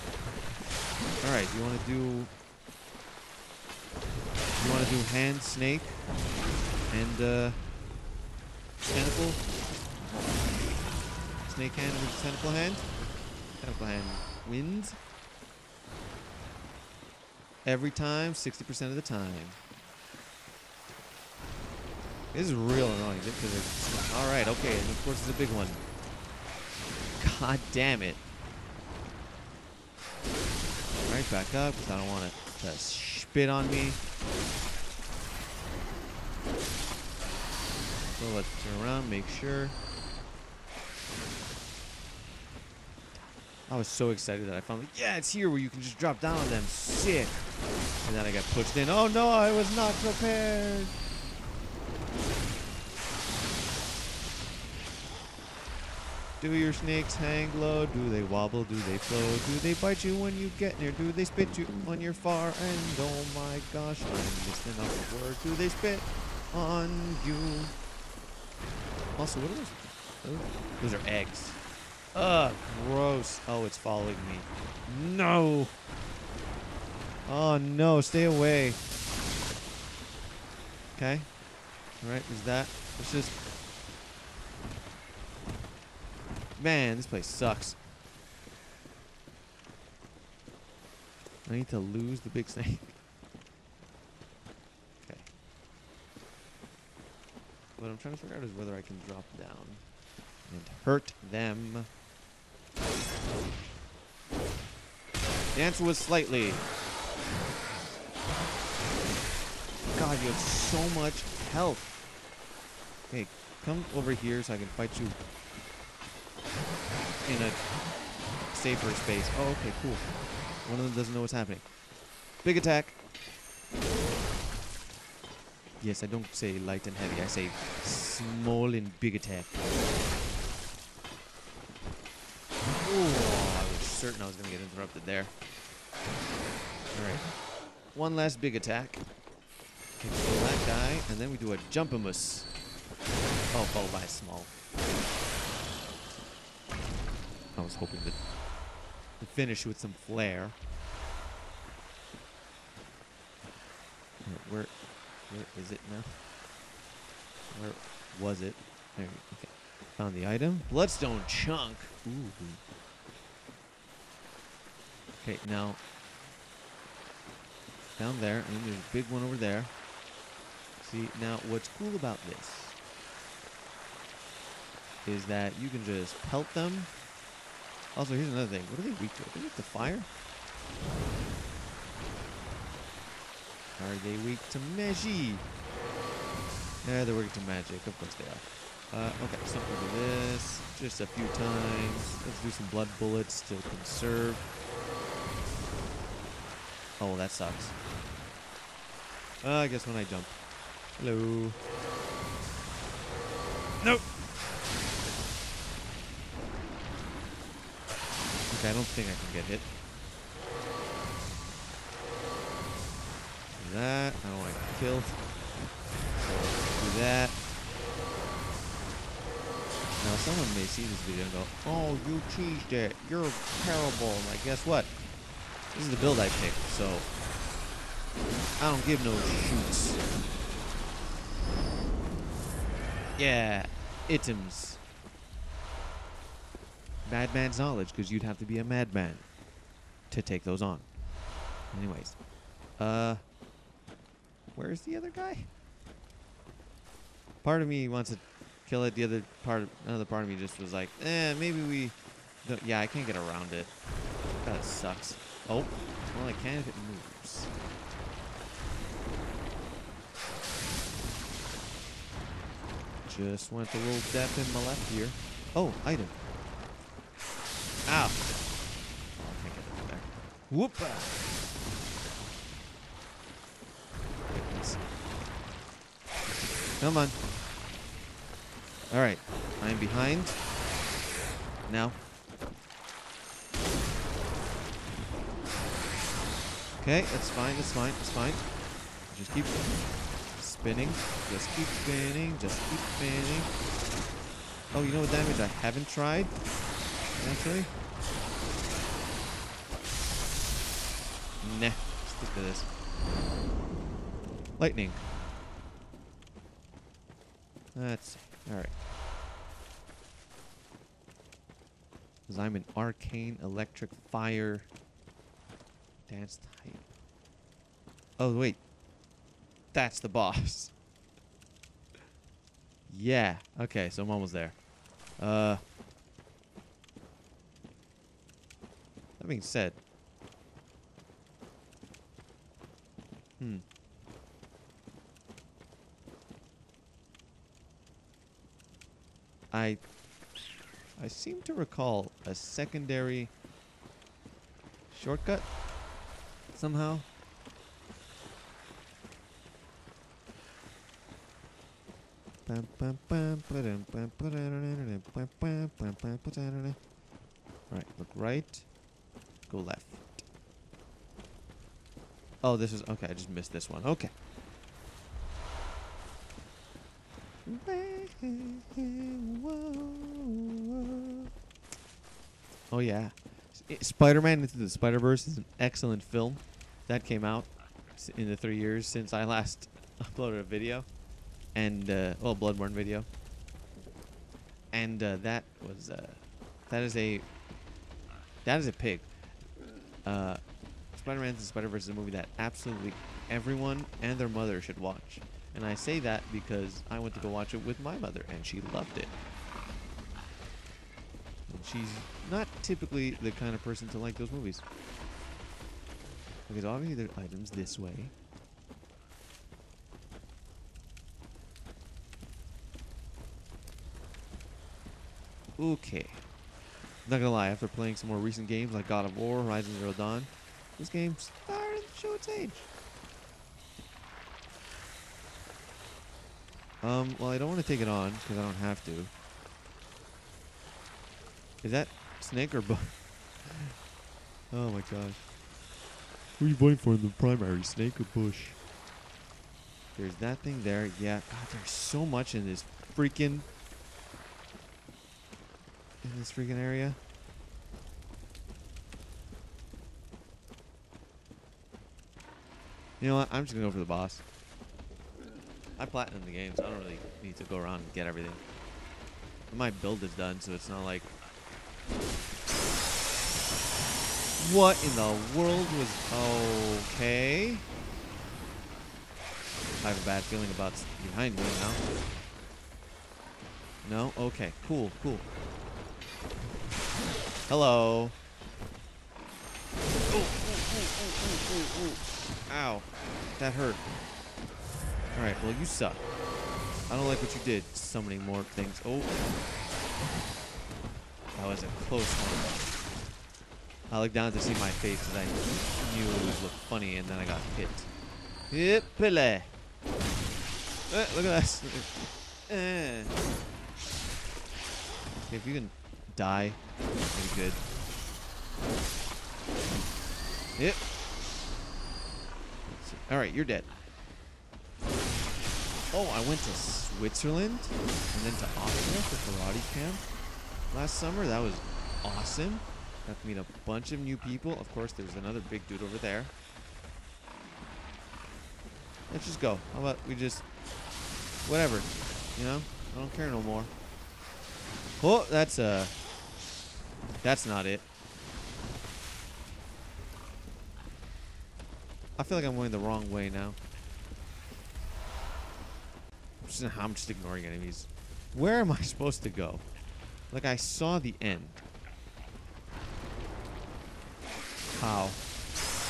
All right. You want to do... You want to do hand, snake, and tentacle? Snake hand with tentacle hand? Tentacle hand wins. Every time, 60% of the time. This is real annoying. Alright, okay, and of course it's a big one. God damn it. Alright, back up, because I don't want to spit on me. So let's turn around, make sure. I was so excited that I finally, yeah, it's here where you can just drop down on them. Sick. And then I got pushed in. Oh no, I was not prepared. Do your snakes hang low? Do they wobble? Do they flow? Do they bite you when you get near? Do they spit you on your far end? Oh my gosh, I missed another word. Do they spit on you? Also, what are those? Oh, those are eggs. Ugh, gross. Oh, it's following me. No. Oh, no. Stay away. Okay. All right, is that. Let's just. Man, this place sucks. I need to lose the big snake. Okay. What I'm trying to figure out is whether I can drop down and hurt them. The answer was slightly. God, you have so much health. Okay, come over here so I can fight you in a safer space. Oh, okay, cool. One of them doesn't know what's happening. Big attack. Yes, I don't say light and heavy. I say small and big attack. Ooh, I was certain I was going to get interrupted there. Alright. One last big attack. Okay, kill that guy, and then we do a jump-a-muss. Oh, followed by a small. I was hoping to finish with some flair. Right, where is it now? Where was it? There we go. Okay. Found the item. Bloodstone chunk. Ooh. Okay, now down there, and there's a big one over there. See, now what's cool about this is that you can just pelt them. Also, here's another thing. What are they weak to? Are they weak to fire? Are they weak to magic? Yeah, they're weak to magic. Of course they are. Okay, so we'll do this just a few times. Let's do some blood bullets to conserve. Oh, well, that sucks. I guess when I jump. Hello. Nope. Okay, I don't think I can get hit. Do that. I don't want to get killed. So do that. Now, someone may see this video and go, oh, you cheesed it. You're terrible. Like, guess what? This is the build I picked, so I don't give no shoots. Yeah, items. Madman's knowledge, because you'd have to be a madman to take those on. Anyways, where's the other guy? Part of me wants to kill it. The other part, another part of me just was like, eh, maybe we... Don't. Yeah, I can't get around it. That sucks. Oh, well, I can if it moves. Just went a little depth in my left here. Oh, item. Ow. Oh, I can't get it back. Whoop. Goodness. Come on. All right, I'm behind. Now. Okay, that's fine, that's fine, that's fine. Just keep spinning. Just keep spinning. Just keep spinning. Oh, you know what damage I haven't tried? Actually. Nah, stick to this. Lightning. That's alright. Because I'm an arcane electric fire dance type. Oh, wait. That's the boss. Yeah. Okay, so I'm almost there. That being said. I seem to recall a secondary shortcut somehow. Alright, look right. Go left. Oh, this is... Okay, I just missed this one. Okay. Oh, yeah. Spider-Man: Into the Spider-Verse is an excellent film. That came out in the 3 years since I last uploaded a video. And, well, Bloodborne video. And, that is a pig. Spider-Man: Into the Spider-Verse is a movie that absolutely everyone and their mother should watch. And I say that because I went to go watch it with my mother, and she loved it. And she's not typically the kind of person to like those movies. Because obviously there are items this way. Okay. Not gonna lie, after playing some more recent games like God of War, Horizon Zero Dawn, this game started to show its age. Well, I don't want to take it on, because I don't have to. Is that snake or bug? Oh my gosh. What are you waiting for in the primary, snake or bush? There's that thing there, yeah. God, there's so much in this freaking... area. You know what, I'm just going to go for the boss. I platinum the game, so I don't really need to go around and get everything. My build is done, so it's not like... What in the world was... Okay. I have a bad feeling about behind me now. No? Okay. Cool, cool. Hello. Ooh, ooh, ooh, ooh, ooh, ooh, ooh. Ow. That hurt. Alright, well, you suck. I don't like what you did, summoning more things. Oh. That was a close one. I looked down to see my face because I knew it would look funny, and then I got hit. Yippee! Look at that. Okay, if you can die, that'd be good. Yep. Alright, you're dead. Oh, I went to Switzerland and then to Austria for karate camp last summer. That was awesome. Got to meet a bunch of new people. Of course, there's another big dude over there. Let's just go. How about we just... Whatever. You know? I don't care no more. Oh, that's not it. I feel like I'm going the wrong way now. I'm just ignoring enemies. Where am I supposed to go? Like, I saw the end. How?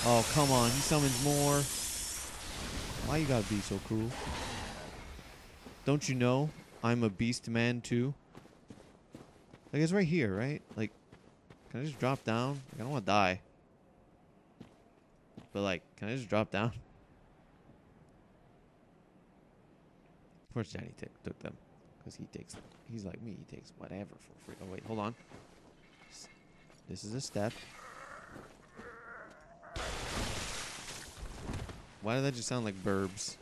Oh, come on. He summons more. Why you gotta be so cruel? Don't you know I'm a beast man, too? Like, it's right here, right? Like, can I just drop down? Like, I don't want to die. But, like, can I just drop down? Of course, Johnny took them. Because he takes, he's like me, he takes whatever for free. Oh, wait, hold on. This is a step. Why did that just sound like burbs?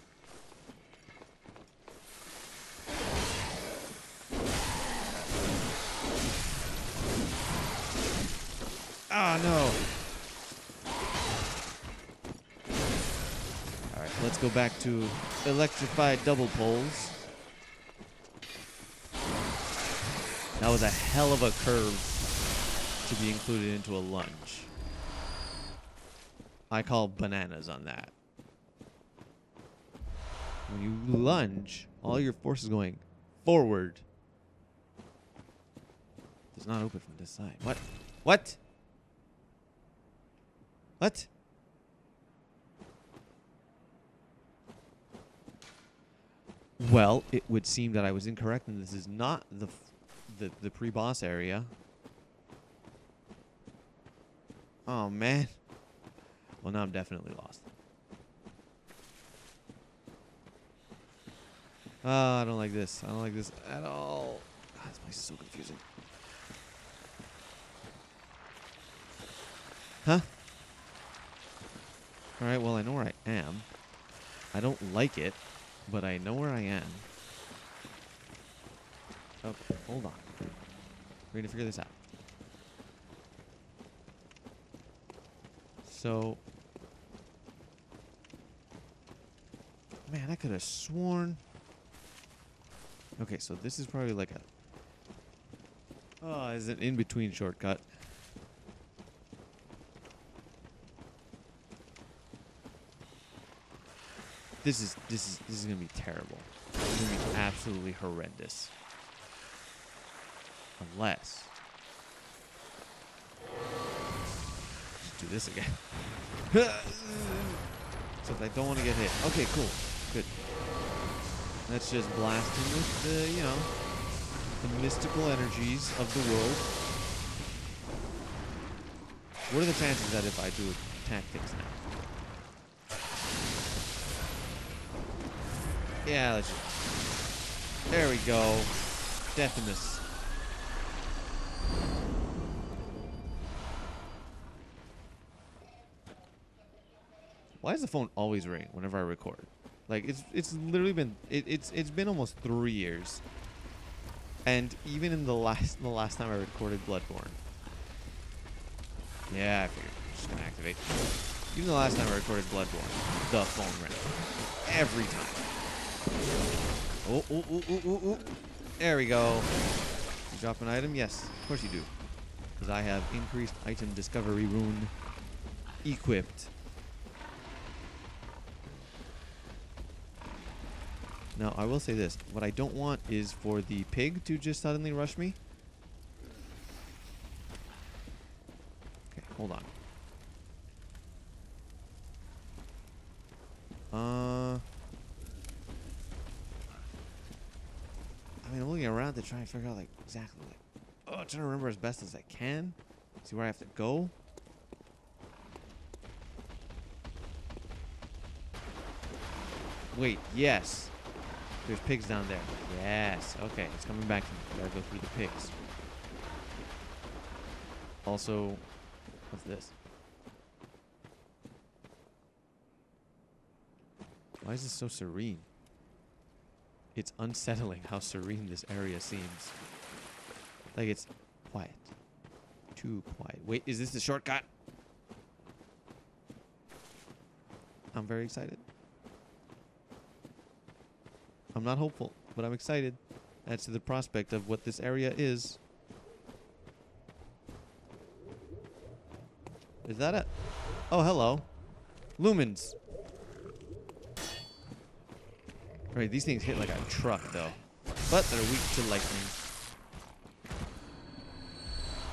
Ah, no. All right, let's go back to electrified double poles. That was a hell of a curve to be included into a lunge. I call bananas on that. When you lunge, all your force is going forward. It does not open from this side. What? What? What? Well, it would seem that I was incorrect, and this is not the... The pre-boss area. Oh, man. Well, now I'm definitely lost. I don't like this. I don't like this at all. God, this place is so confusing. Huh? Alright, well, I know where I am. I don't like it, but I know where I am. Okay, hold on. We're gonna figure this out. So, man, I could have sworn. Okay, so this is probably like a. Oh, is it an in-between shortcut? This is gonna be terrible. This is gonna be absolutely horrendous. Unless. Let's do this again. So I don't want to get hit. Okay, cool. Good. Let's just blast him with the, you know, the mystical energies of the world. What are the chances that if I do tactics now? Yeah, let's just. There we go. Death in this. Why does the phone always ring whenever I record? Like it's literally been it's been almost 3 years, and even in the last time I recorded Bloodborne, yeah, I figured I'm just gonna activate. Even the last time I recorded Bloodborne, the phone rang every time. Oh! There we go. You drop an item? Yes, of course you do, because I have increased item discovery rune equipped. Now, I will say this. What I don't want is for the pig to just suddenly rush me. Okay, hold on. I mean, I'm looking around to try and figure out, like, exactly, like... Oh, I'm trying to remember as best as I can. See where I have to go. Wait, yes. There's pigs down there. Yes. Okay, it's coming back to me. I gotta go through the pigs. Also, what's this? Why is this so serene? It's unsettling how serene this area seems. Like it's quiet. Too quiet. Wait, is this the shortcut? I'm very excited. I'm not hopeful, but I'm excited as to the prospect of what this area is. Is that a... Oh, hello. Lumens. Right, these things hit like a truck, though. But they're weak to lightning.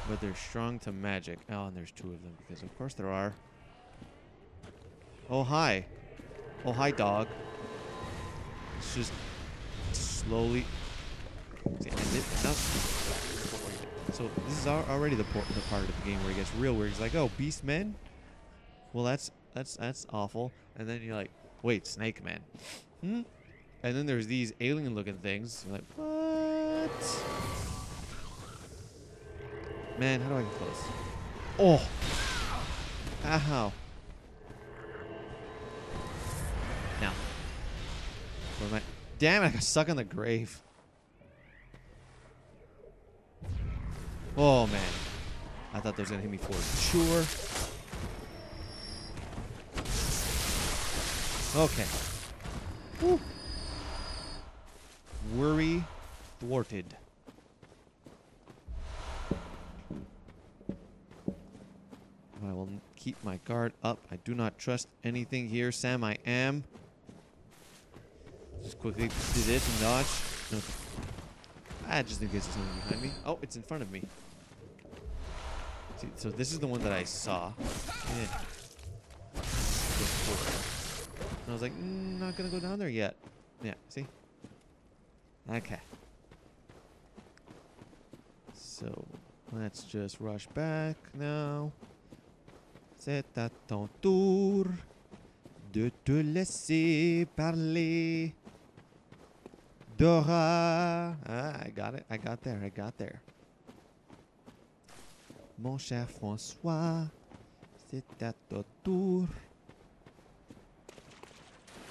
But they're strong to magic. Oh, and there's two of them, because of course there are. Oh, hi. Oh, hi, dog. Let's just slowly end it. No. So this is already the part of the game where it gets real weird. It's like, oh, beast men? Well, that's awful. And then you're like, wait, snake men. Hmm? And then there's these alien-looking things. You're like, what? Man, how do I get close? Oh! Ow. Now. Where am I? Damn it, I got stuck in the grave. Oh, man. I thought there was going to hit me for sure. Okay. Woo. Worry thwarted. I will keep my guard up. I do not trust anything here, Sam. I am. Just quickly do this and dodge. No. I just in case there's something behind me. Oh, it's in front of me. See, so this is the one that I saw. Yeah. And I was like, not gonna go down there yet. Yeah, see? Okay. So, let's just rush back now. C'est à ton tour de te laisser parler. Dora. Ah, I got it. I got there. I got there. Mon cher François, c'est à ton tour.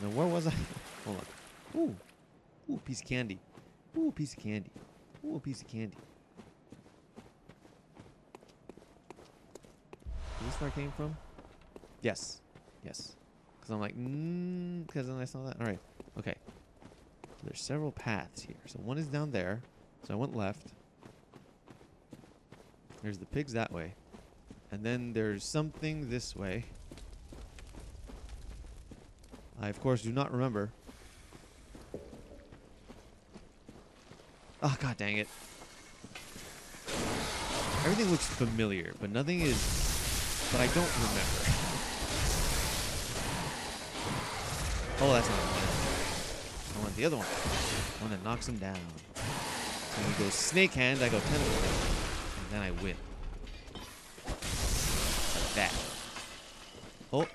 Now, where was I? Hold on. Ooh. Ooh, piece of candy. Ooh, piece of candy. Ooh, piece of candy. Is this where I came from? Yes. Yes. Because I'm like, because then I saw that. All right. Okay. There's several paths here. So one is down there. So I went left. There's the pigs that way. And then there's something this way. I, of course, do not remember. Oh, god dang it. Everything looks familiar, but nothing is... But I don't remember. Oh, that's not one. I want the other one. The one that knocks him down. So when he goes snake hand, I go tentacle hand. And then I win. Like that. Oh.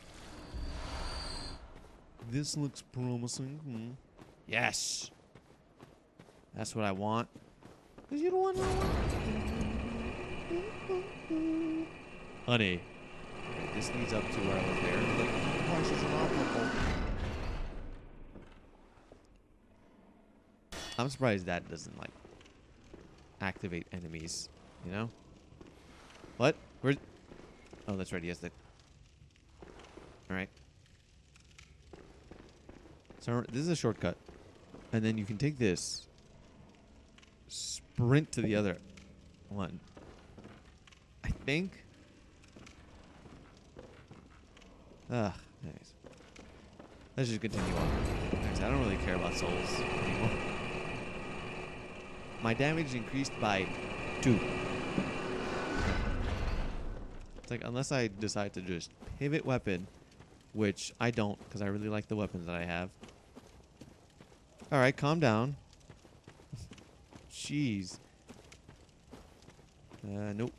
This looks promising. Hmm. Yes! That's what I want. Because you don't want to. Honey. Okay, this leads up to where I was there. Like, this is not purple. I'm surprised that doesn't, like, activate enemies. You know? What? Where's. Oh, that's right. He has the. Alright. So, this is a shortcut. And then you can take this. Sprint to the other one. I think. Ah, nice. Let's just continue on. I don't really care about souls anymore. My damage increased by 2. It's like, unless I decide to just pivot weapon, which I don't, because I really like the weapons that I have. Alright, calm down. Jeez. Nope.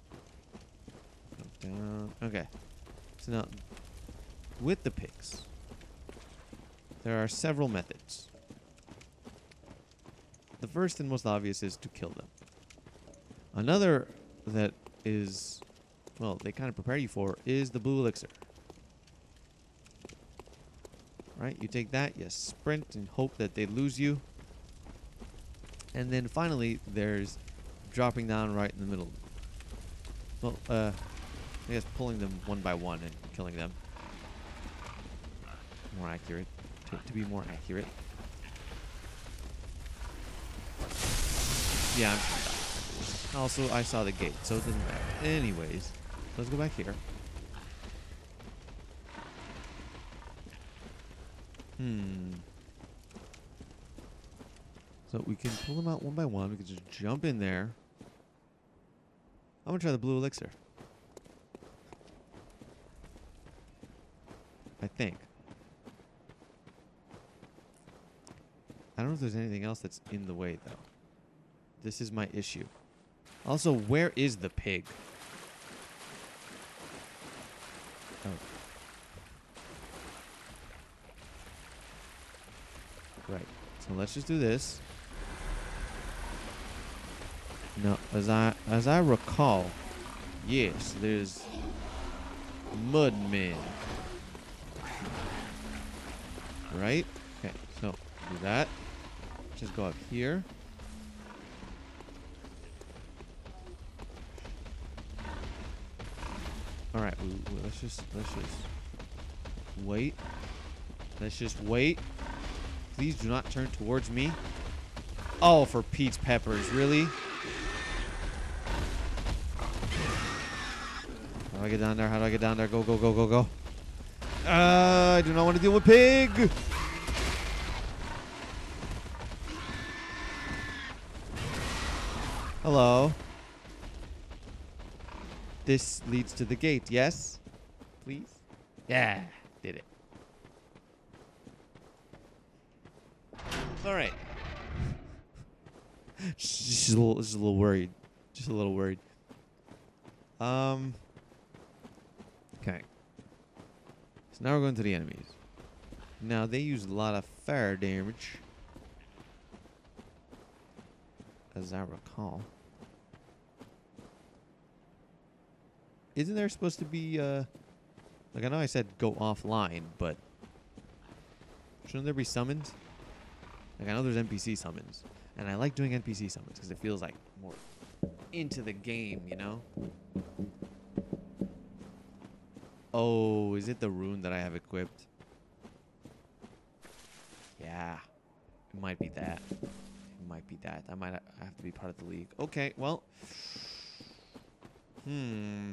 Down. Okay. So now, with the picks, there are several methods. The first and most obvious is to kill them. Another that is, well, they kind of prepare you for, is the blue elixir. Right, you take that, you sprint and hope that they lose you. And then finally, there's dropping down right in the middle. Well, I guess pulling them one by one and killing them. More accurate. To be more accurate. Yeah, I'm sure. Also, I saw the gate, so it didn't matter. Anyways, let's go back here. So we can pull them out one by one. We can just jump in there. I'm going to try the blue elixir. I think. I don't know if there's anything else that's in the way, though. This is my issue. Also, where is the pig? Oh. Right. So let's just do this. No, as I recall, yes, there's mudmen. Right? Okay, so do that. Just go up here. Alright, let's just wait. Let's just wait. Please do not turn towards me. Oh, for Pete's peppers, really? How do I get down there? How do I get down there? Go, go, go, go, go. I do not want to deal with pig. Hello. This leads to the gate, yes? Please? Yeah, did it. All right. Just a little worried. Just a little worried. Okay. So now we're going to the enemies. Now, they use a lot of fire damage. As I recall. Isn't there supposed to be, like, I know I said go offline, but shouldn't there be summons? Like, I know there's NPC summons, and I like doing NPC summons because it feels like more into the game, you know? Oh, is it the rune that I have equipped? Yeah, it might be that. It might be that. I might have to be part of the league. Okay, well. Hmm.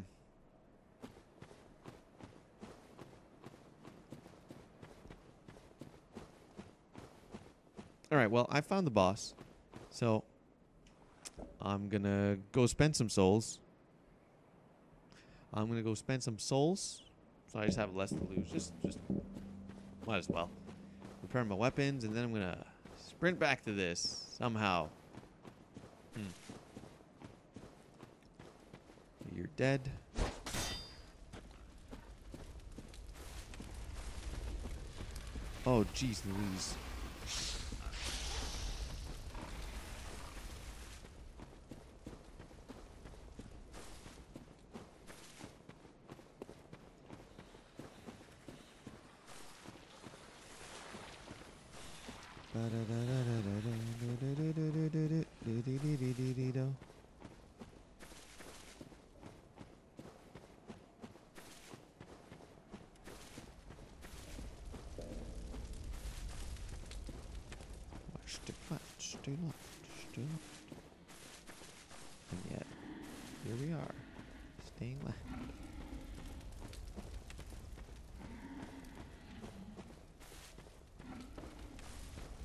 All right, well, I found the boss, so I'm going to go spend some souls. So I just have less to lose. Just might as well. Prepare my weapons, and then I'm going to sprint back to this somehow. You're dead. Oh, jeez Louise. And yet, here we are, staying left.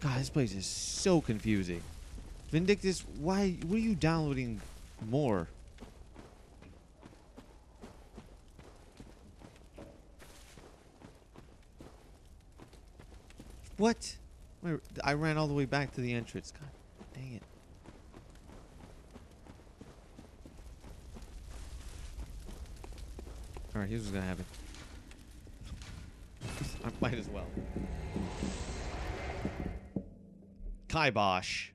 God, this place is so confusing. Vindictus, why? What are you downloading more? What? I ran all the way back to the entrance. God dang it. Alright, here's what's gonna happen. I might as well. Kibosh.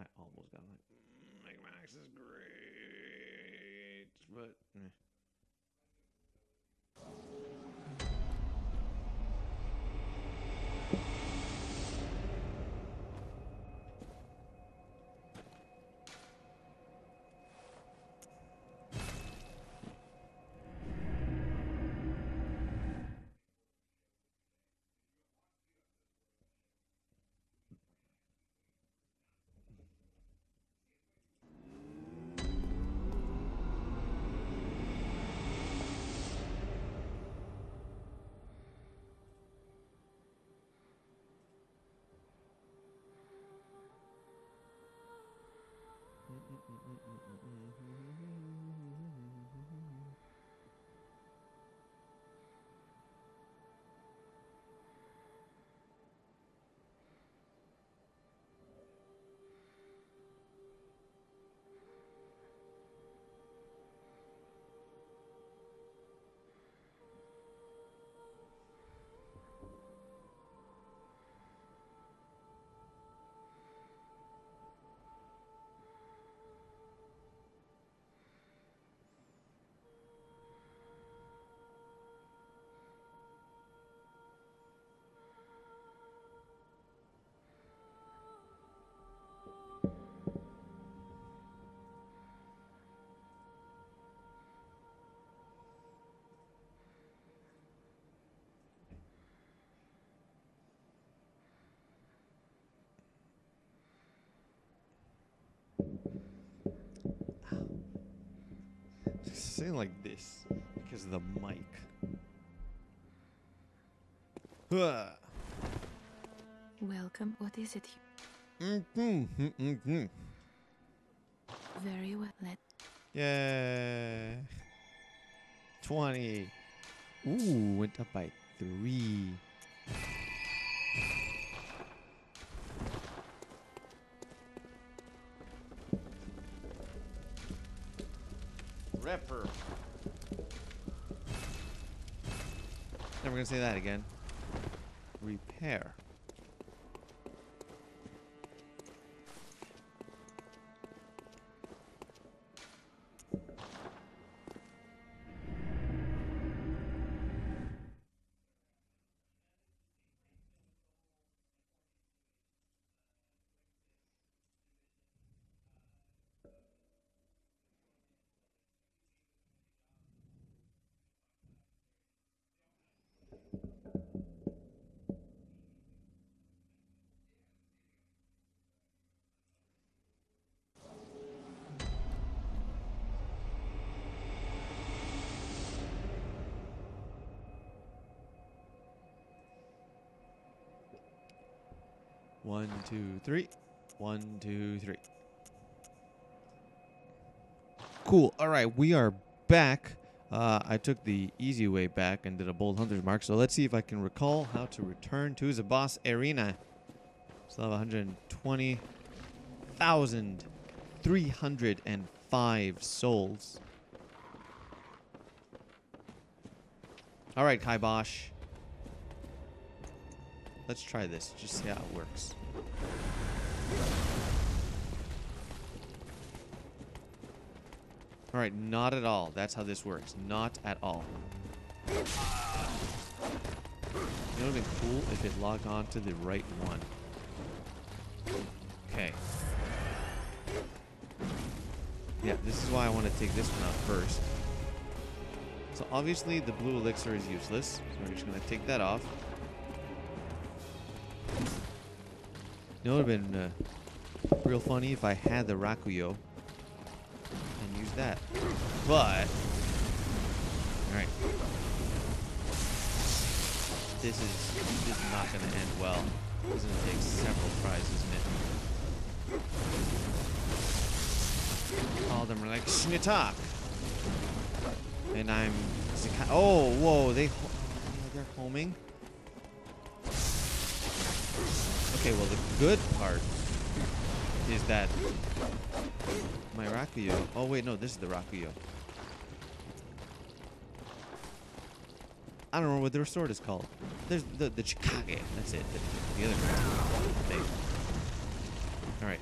I almost got it. Max is great, but say like this because of the mic. Welcome. What is it? Very well. Yay. 20. Ooh, went up by 3. Never gonna say that again. Repair. One, two, three. 1, 2, 3. Cool. All right, we are back. I took the easy way back and did a bold hunter's mark. So let's see if I can recall how to return to the boss arena. Still have 120,305 souls. All right, Kibosh. Let's try this, just see how it works. Alright, not at all. That's how this works. Not at all. You know what would have been cool? If it logged on to the right one. Okay. Yeah, this is why I want to take this one out first. So obviously the blue elixir is useless. So we're just going to take that off. You know, it would have been real funny if I had the Rakuyo and used that. But, alright. This is not going to end well. This is going to take several tries, isn't it? All of them are like, Schnitak! And I'm... Oh, whoa, they're homing. Okay, well, the good part is that my Rakuyo... Oh, wait, no, this is the Rakuyo. I don't remember what the sword is called. There's the Chikage. That's it. The other one. Alright,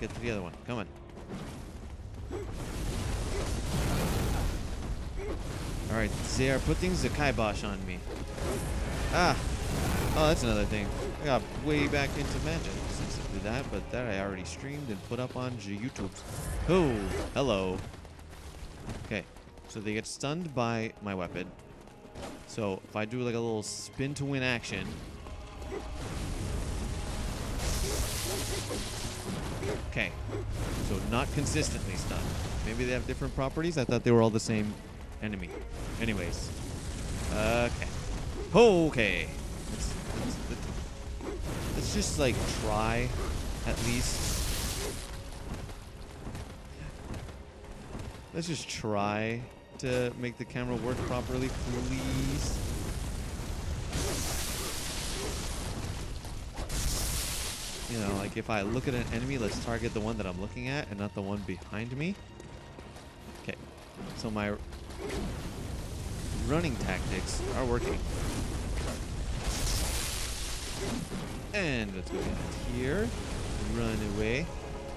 get to the other one. Come on. Alright, they are putting the kibosh on me. Ah! Oh, that's another thing. I got way back into magic since I did that, but that I already streamed and put up on YouTube. Oh, hello. Okay, so they get stunned by my weapon. So if I do like a little spin to win action. Okay, so not consistently stunned. Maybe they have different properties. I thought they were all the same enemy. Anyways, okay. Okay. Let's just like try at least. Let's just try to make the camera work properly, please. You know, like if I look at an enemy, let's target the one that I'm looking at and not the one behind me. Okay, so my running tactics are working. And let's go down here. Run away.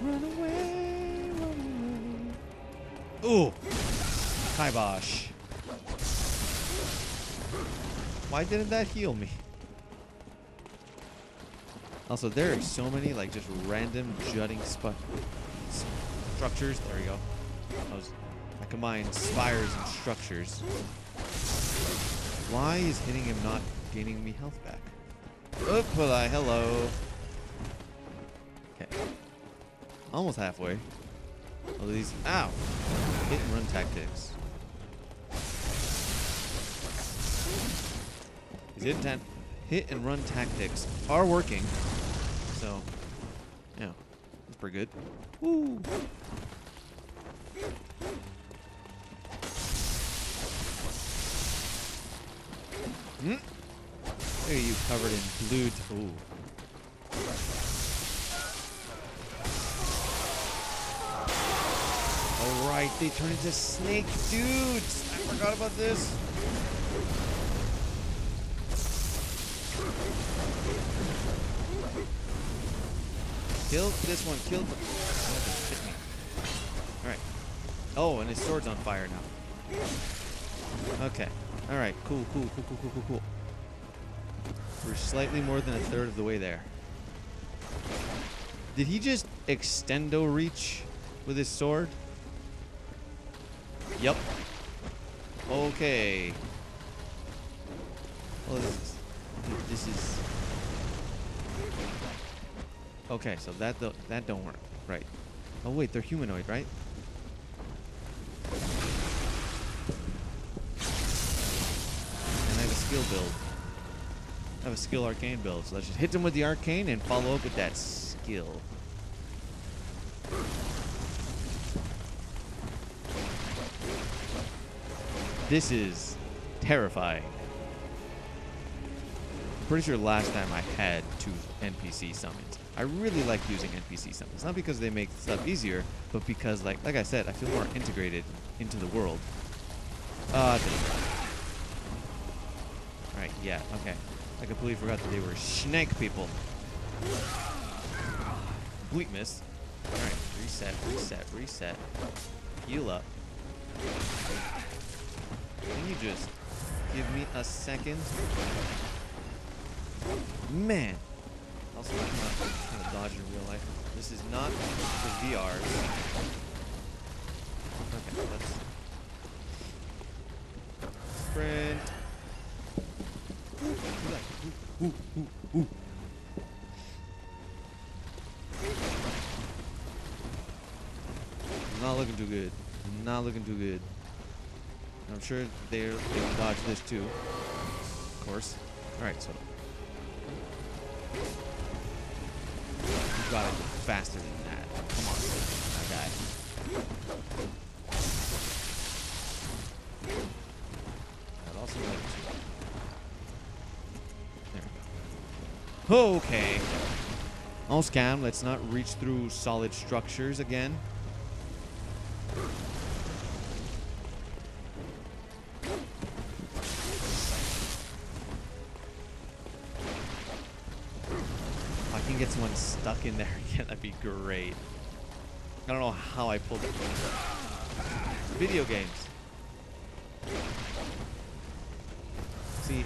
Run away. Run away. Ooh. Kibosh. Why didn't that heal me? Also, there are so many, like, just random jutting structures. There we go. I combined spires and structures. Why is hitting him not gaining me health back? Oopala, hello. Okay. Almost halfway. All these. Ow! Hit and run tactics. His hit and run tactics are working. So, yeah, that's pretty good. Woo! Mm. Look at you covered in blue. Ooh. Alright, they turn into snake dudes! I forgot about this! Kill this one, kill the. Oh, alright. Oh, and his sword's on fire now. Okay. Alright, cool. We're slightly more than a third of the way there. Did he just extendo reach with his sword? Yep. Okay. Well, this is... Okay, so that don't work. Right. Oh, wait, they're humanoid, right? And I have a skill build. I have a skill arcane build, so let's just hit them with the arcane and follow up with that skill. This is terrifying. I'm pretty sure last time I had 2 NPC summons. I really like using NPC summons, not because they make stuff easier, but because, like I said, I feel more integrated into the world. Alright, yeah, okay. I completely forgot that they were snake people. Complete miss. Alright, reset. Heal up. Can you just give me a second? Man! Also, I'm not gonna dodge in real life. This is not the VR. Okay, let's... Sprint! Ooh. Not looking too good. I'm sure they can dodge this too. Of course. Alright, so. You gotta go faster than that. Come on, my guy. I'd also like to. There we go. Okay. On scam, let's not reach through solid structures again. Get someone stuck in there again, that'd be great. I don't know how I pulled it. Video games. See,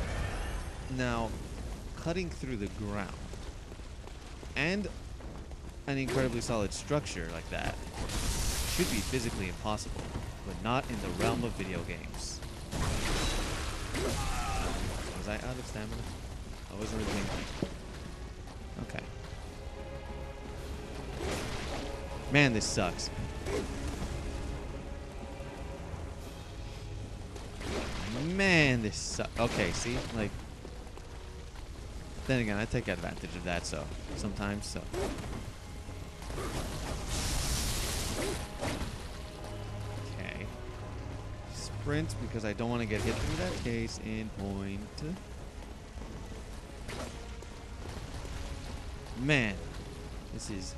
now, cutting through the ground and an incredibly solid structure like that should be physically impossible, but not in the realm of video games. Was I out of stamina? I wasn't really thinking. Okay. Man, this sucks. Okay, see? Like, then again, I take advantage of that, so. Sometimes, so. Okay. Sprint, because I don't want to get hit through that case in point. Man, this is...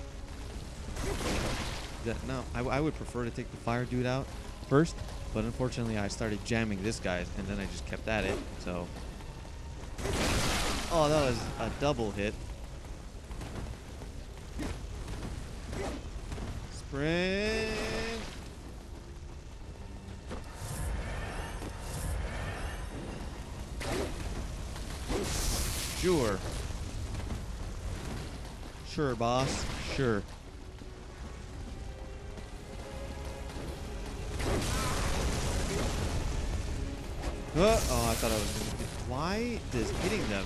No, I would prefer to take the fire dude out first, but unfortunately I started jamming this guy, and then I just kept at it, so... Oh, that was a double hit. Sprint! Sure, boss. Sure. Oh, I thought I was going to get... Why does hitting them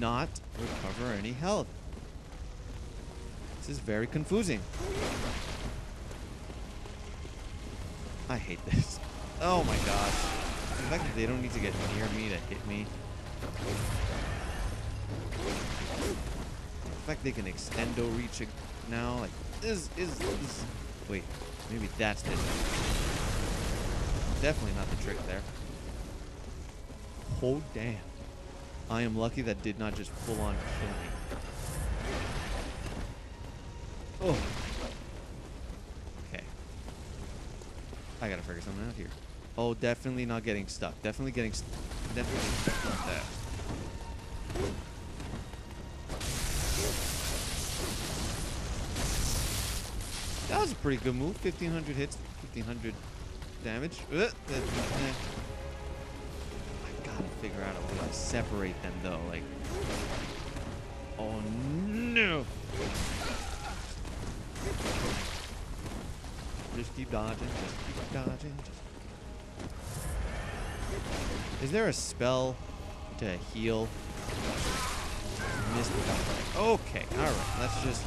not recover any health? This is very confusing. I hate this. Oh my gosh. The fact that they don't need to get near me to hit me The fact they can extendo reach now, like, this is wait, maybe that's the trick. Definitely not the trick there. Oh, damn. I am lucky that did not just full-on kill me. Oh. Okay. I gotta figure something out here. Oh, definitely not getting stuck. Definitely getting stuck. Definitely getting stuck on that. That was a pretty good move. 1,500 hits, 1,500 damage. I gotta figure out a way to separate them, though. Like, oh no! Just keep dodging. Just keep dodging. Is there a spell to heal? Missed it. Okay, all right. Let's just.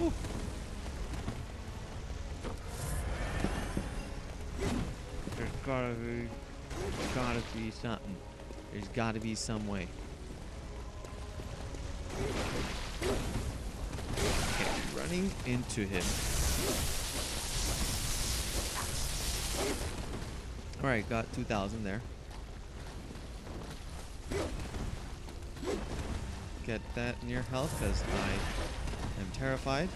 Ooh. There's gotta be something. There's gotta be some way. Okay, running into him. All right, got 2,000 there. Get that in your health as I. I'm terrified.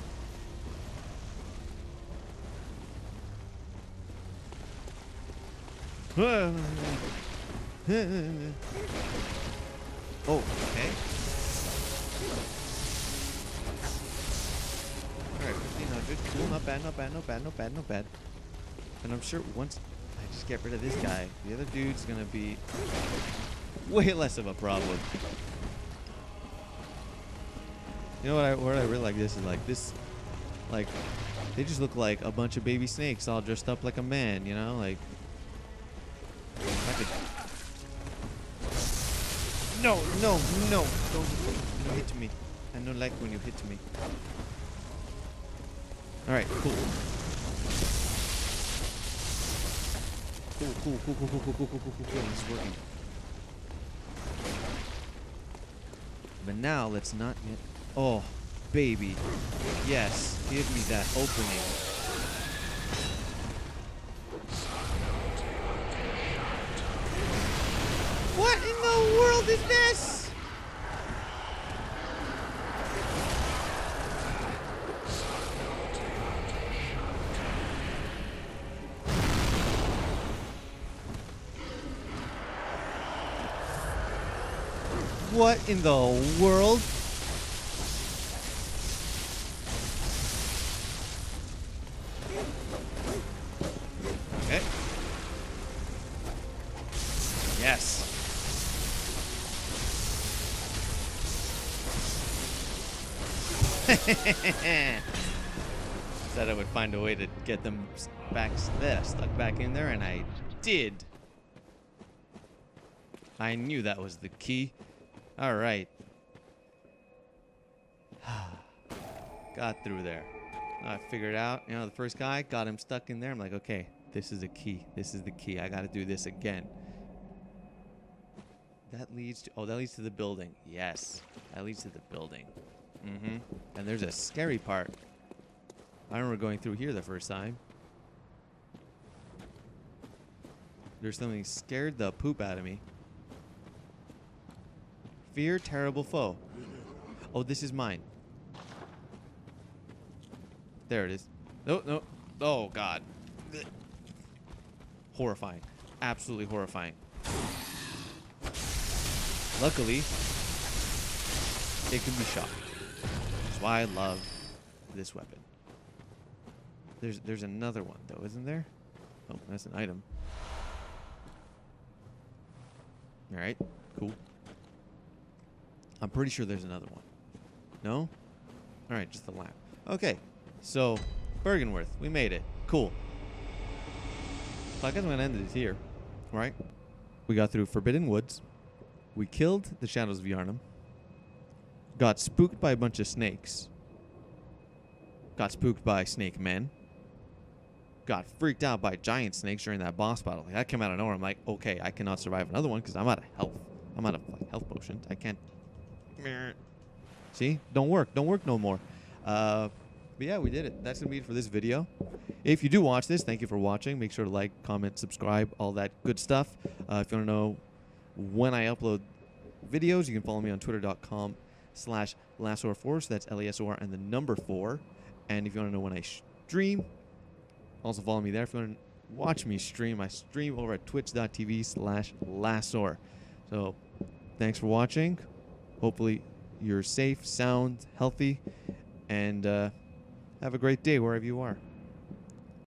Oh, okay. Alright, 1,500. Cool, not bad, not bad, not bad, not bad, not bad. And I'm sure once I just get rid of this guy, the other dude's gonna be way less of a problem. You know what I really like this is like they just look like a bunch of baby snakes all dressed up like a man, you know, like I could. No, don't hit me. I don't like when you hit me. Alright, cool. It's working. But now let's not get. Oh, baby. Yes, give me that opening. What in the world is this? What in the world? Said I would find a way to get them back there, stuck back in there, and I did. I knew that was the key. All right. Got through there. I figured out, you know, the first guy got him stuck in there. I'm like, okay, this is a key. This is the key. I got to do this again. That leads to, oh, that leads to the building. Yes, that leads to the building. Mm-hmm. And there's a scary part. I remember going through here the first time. There's something scared the poop out of me. Fear, terrible foe. Oh, this is mine. There it is. No. Oh, God. Blech. Horrifying. Absolutely horrifying. Luckily, it can be shot. That's why I love this weapon. There's another one though, isn't there? Oh, that's an item. All right, cool. I'm pretty sure there's another one. No? All right, just the lamp. Okay, so Bergenworth, we made it. Cool. So I guess I'm gonna end this here, right? We got through Forbidden Woods. We killed the Shadows of Yharnam. Got spooked by a bunch of snakes. Got spooked by snake men. got freaked out by giant snakes during that boss battle. Like, that came out of nowhere. I'm like, okay, I cannot survive another one because I'm out of health. I'm out of like, health potions. I can't. See? Don't work. Don't work no more. But yeah, we did it. That's going to be it for this video. If you do watch this, thank you for watching. Make sure to like, comment, subscribe, all that good stuff. If you want to know when I upload videos, you can follow me on twitter.com/Lasor4. So that's L-A-S-O-R and the number 4. And if you want to know when I stream, also follow me there. If you want to watch me stream, I stream over at twitch.tv/Lasor. So thanks for watching. Hopefully you're safe, sound, healthy, and have a great day wherever you are.